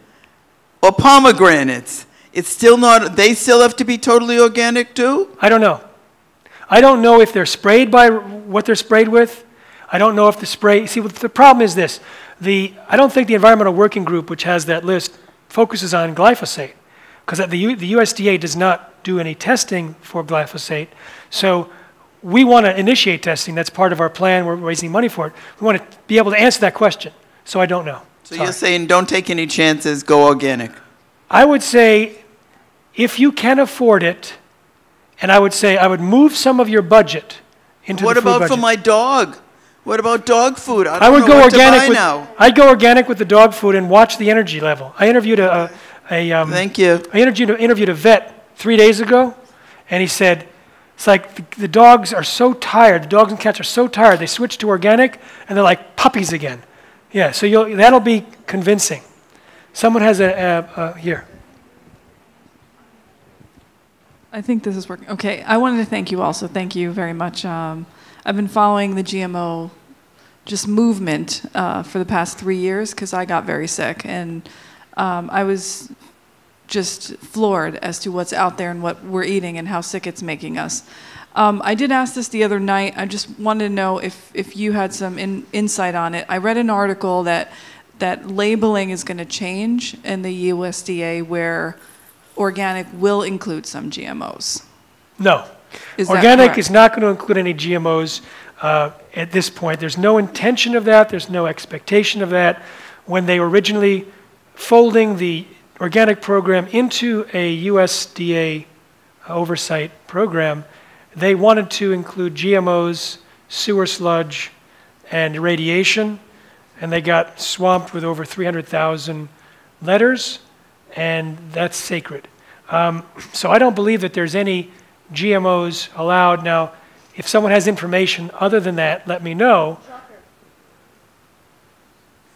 Or pomegranates, it's still not, they still have to be totally organic too? I don't know. I don't know if they're sprayed by what they're sprayed with. I don't know if the spray, see, the problem is this. The, I don't think the Environmental Working Group, which has that list, focuses on glyphosate, because the, the U S D A does not do any testing for glyphosate. So we want to initiate testing. That's part of our plan. We're raising money for it. We want to be able to answer that question. So I don't know. So Sorry. You're saying don't take any chances, go organic. I would say if you can afford it, and I would say I would move some of your budget into what the food budget. What about for my dog? What about dog food? I don't I would know go what organic to buy with, now. I'd go organic with the dog food and watch the energy level. I interviewed a, a, a um, Thank you. I interviewed, interviewed a vet three days ago, and he said, it's like the, the dogs are so tired, the dogs and cats are so tired, they switch to organic, and they're like puppies again. Yeah, so you'll, that'll be convincing. Someone has a, a, a here. I think this is working. Okay, I wanted to thank you also. Thank you very much. Um, I've been following the G M O just movement uh, for the past three years because I got very sick, and um, I was just floored as to what's out there and what we're eating and how sick it's making us. Um, I did ask this the other night. I just wanted to know if, if you had some in, insight on it. I read an article that, that labeling is going to change in the U S D A where organic will include some G M Os. No. Is organic is not going to include any G M Os uh, at this point. There's no intention of that. There's no expectation of that. When they were originally folding the organic program into a U S D A oversight program, they wanted to include G M Os, sewer sludge, and irradiation, and they got swamped with over three hundred thousand letters, and that's sacred. Um, so I don't believe that there's any G M Os allowed. Now, if someone has information other than that, let me know. Drucker.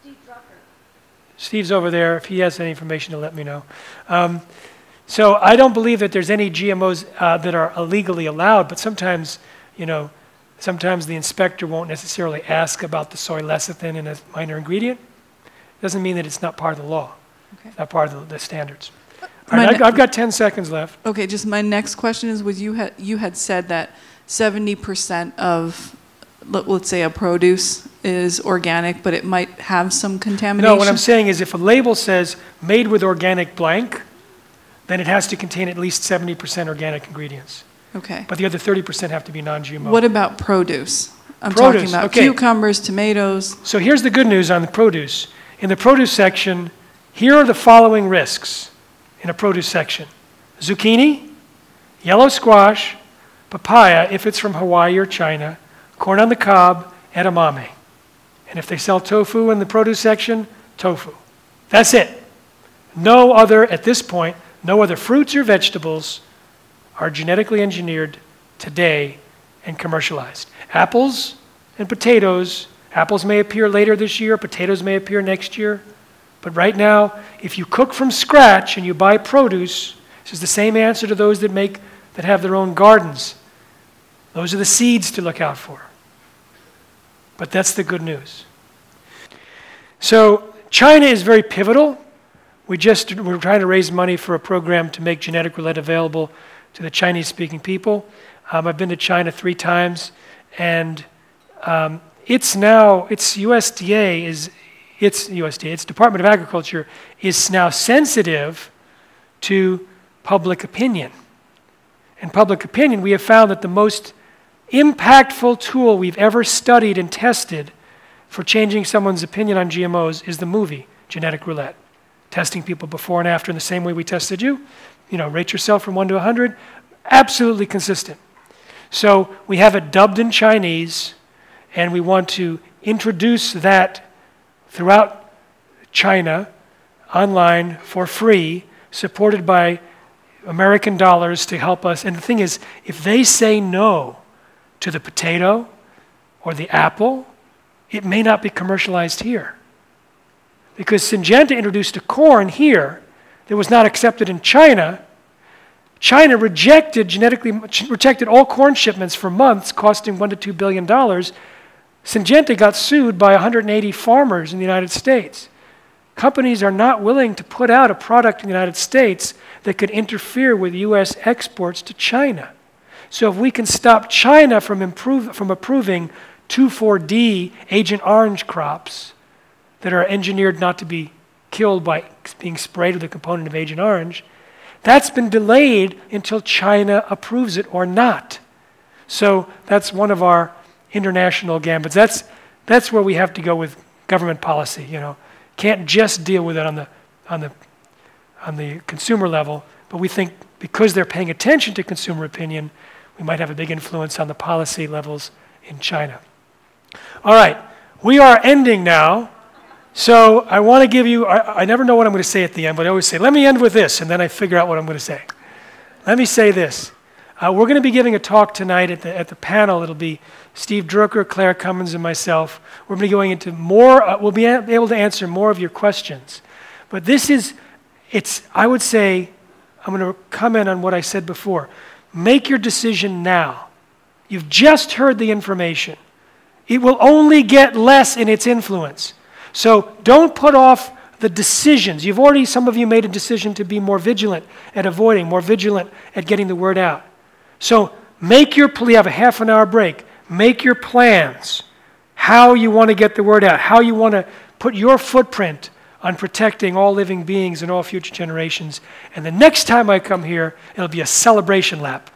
Steve Drucker. Steve's over there. If he has any information, to let me know. Um, so I don't believe that there's any G M Os uh, that are illegally allowed, but sometimes, you know, sometimes the inspector won't necessarily ask about the soy lecithin in a minor ingredient. It doesn't mean that it's not part of the law, okay. Not part of the, the standards. Right, I've got ten seconds left. Okay, just my next question is, was you, ha you had said that seventy percent of, let's say, a produce is organic, but it might have some contamination? No, what I'm saying is if a label says made with organic blank, then it has to contain at least seventy percent organic ingredients. Okay. But the other thirty percent have to be non G M O. What about produce? I'm produce, talking about okay. cucumbers, tomatoes. So here's the good news on the produce. In the produce section, here are the following risks. In a produce section, zucchini, yellow squash, papaya if it's from Hawaii or China, corn on the cob, edamame. And if they sell tofu in the produce section, tofu. That's it. No other, at this point, no other fruits or vegetables are genetically engineered today and commercialized. Apples and potatoes, apples may appear later this year, potatoes may appear next year. But right now, if you cook from scratch and you buy produce, this is the same answer to those that make, that have their own gardens. Those are the seeds to look out for. But that's the good news. So China is very pivotal. We just, we're trying to raise money for a program to make Genetic Roulette available to the Chinese-speaking people. Um, I've been to China three times, and um, it's now, it's U S D A is, It's U S D A, its Department of Agriculture is now sensitive to public opinion. In public opinion, we have found that the most impactful tool we've ever studied and tested for changing someone's opinion on G M Os is the movie, Genetic Roulette. Testing people before and after in the same way we tested you. You know, rate yourself from one to one hundred. Absolutely consistent. So we have it dubbed in Chinese, and we want to introduce that throughout China, online, for free, supported by American dollars to help us. And the thing is, if they say no to the potato or the apple, it may not be commercialized here. Because Syngenta introduced a corn here that was not accepted in China. China rejected, genetically, rejected all corn shipments for months, costing one to two billion dollars. Syngenta got sued by one hundred eighty farmers in the United States. Companies are not willing to put out a product in the United States that could interfere with U S exports to China. So if we can stop China from, improve, from approving two four D Agent Orange crops that are engineered not to be killed by being sprayed with a component of Agent Orange, that's been delayed until China approves it or not. So that's one of our international gambits. That's, that's where we have to go with government policy, you know. Can't just deal with it on the, on the, on the consumer level, but we think because they're paying attention to consumer opinion, we might have a big influence on the policy levels in China. All right, we are ending now. So I want to give you, I, I never know what I'm going to say at the end, but I always say, let me end with this, and then I figure out what I'm going to say. Let me say this. Uh, we're going to be giving a talk tonight at the, at the panel. It'll be Steve Drucker, Claire Cummins, and myself. We're going to be going into more, uh, we'll be able to answer more of your questions. But this is, it's, I would say, I'm going to comment on what I said before. Make your decision now. You've just heard the information. It will only get less in its influence. So don't put off the decisions. You've already, some of you made a decision to be more vigilant at avoiding, more vigilant at getting the word out. So make your, we have a half an hour break. Make your plans, how you want to get the word out, how you want to put your footprint on protecting all living beings and all future generations. And the next time I come here, it'll be a celebration lap.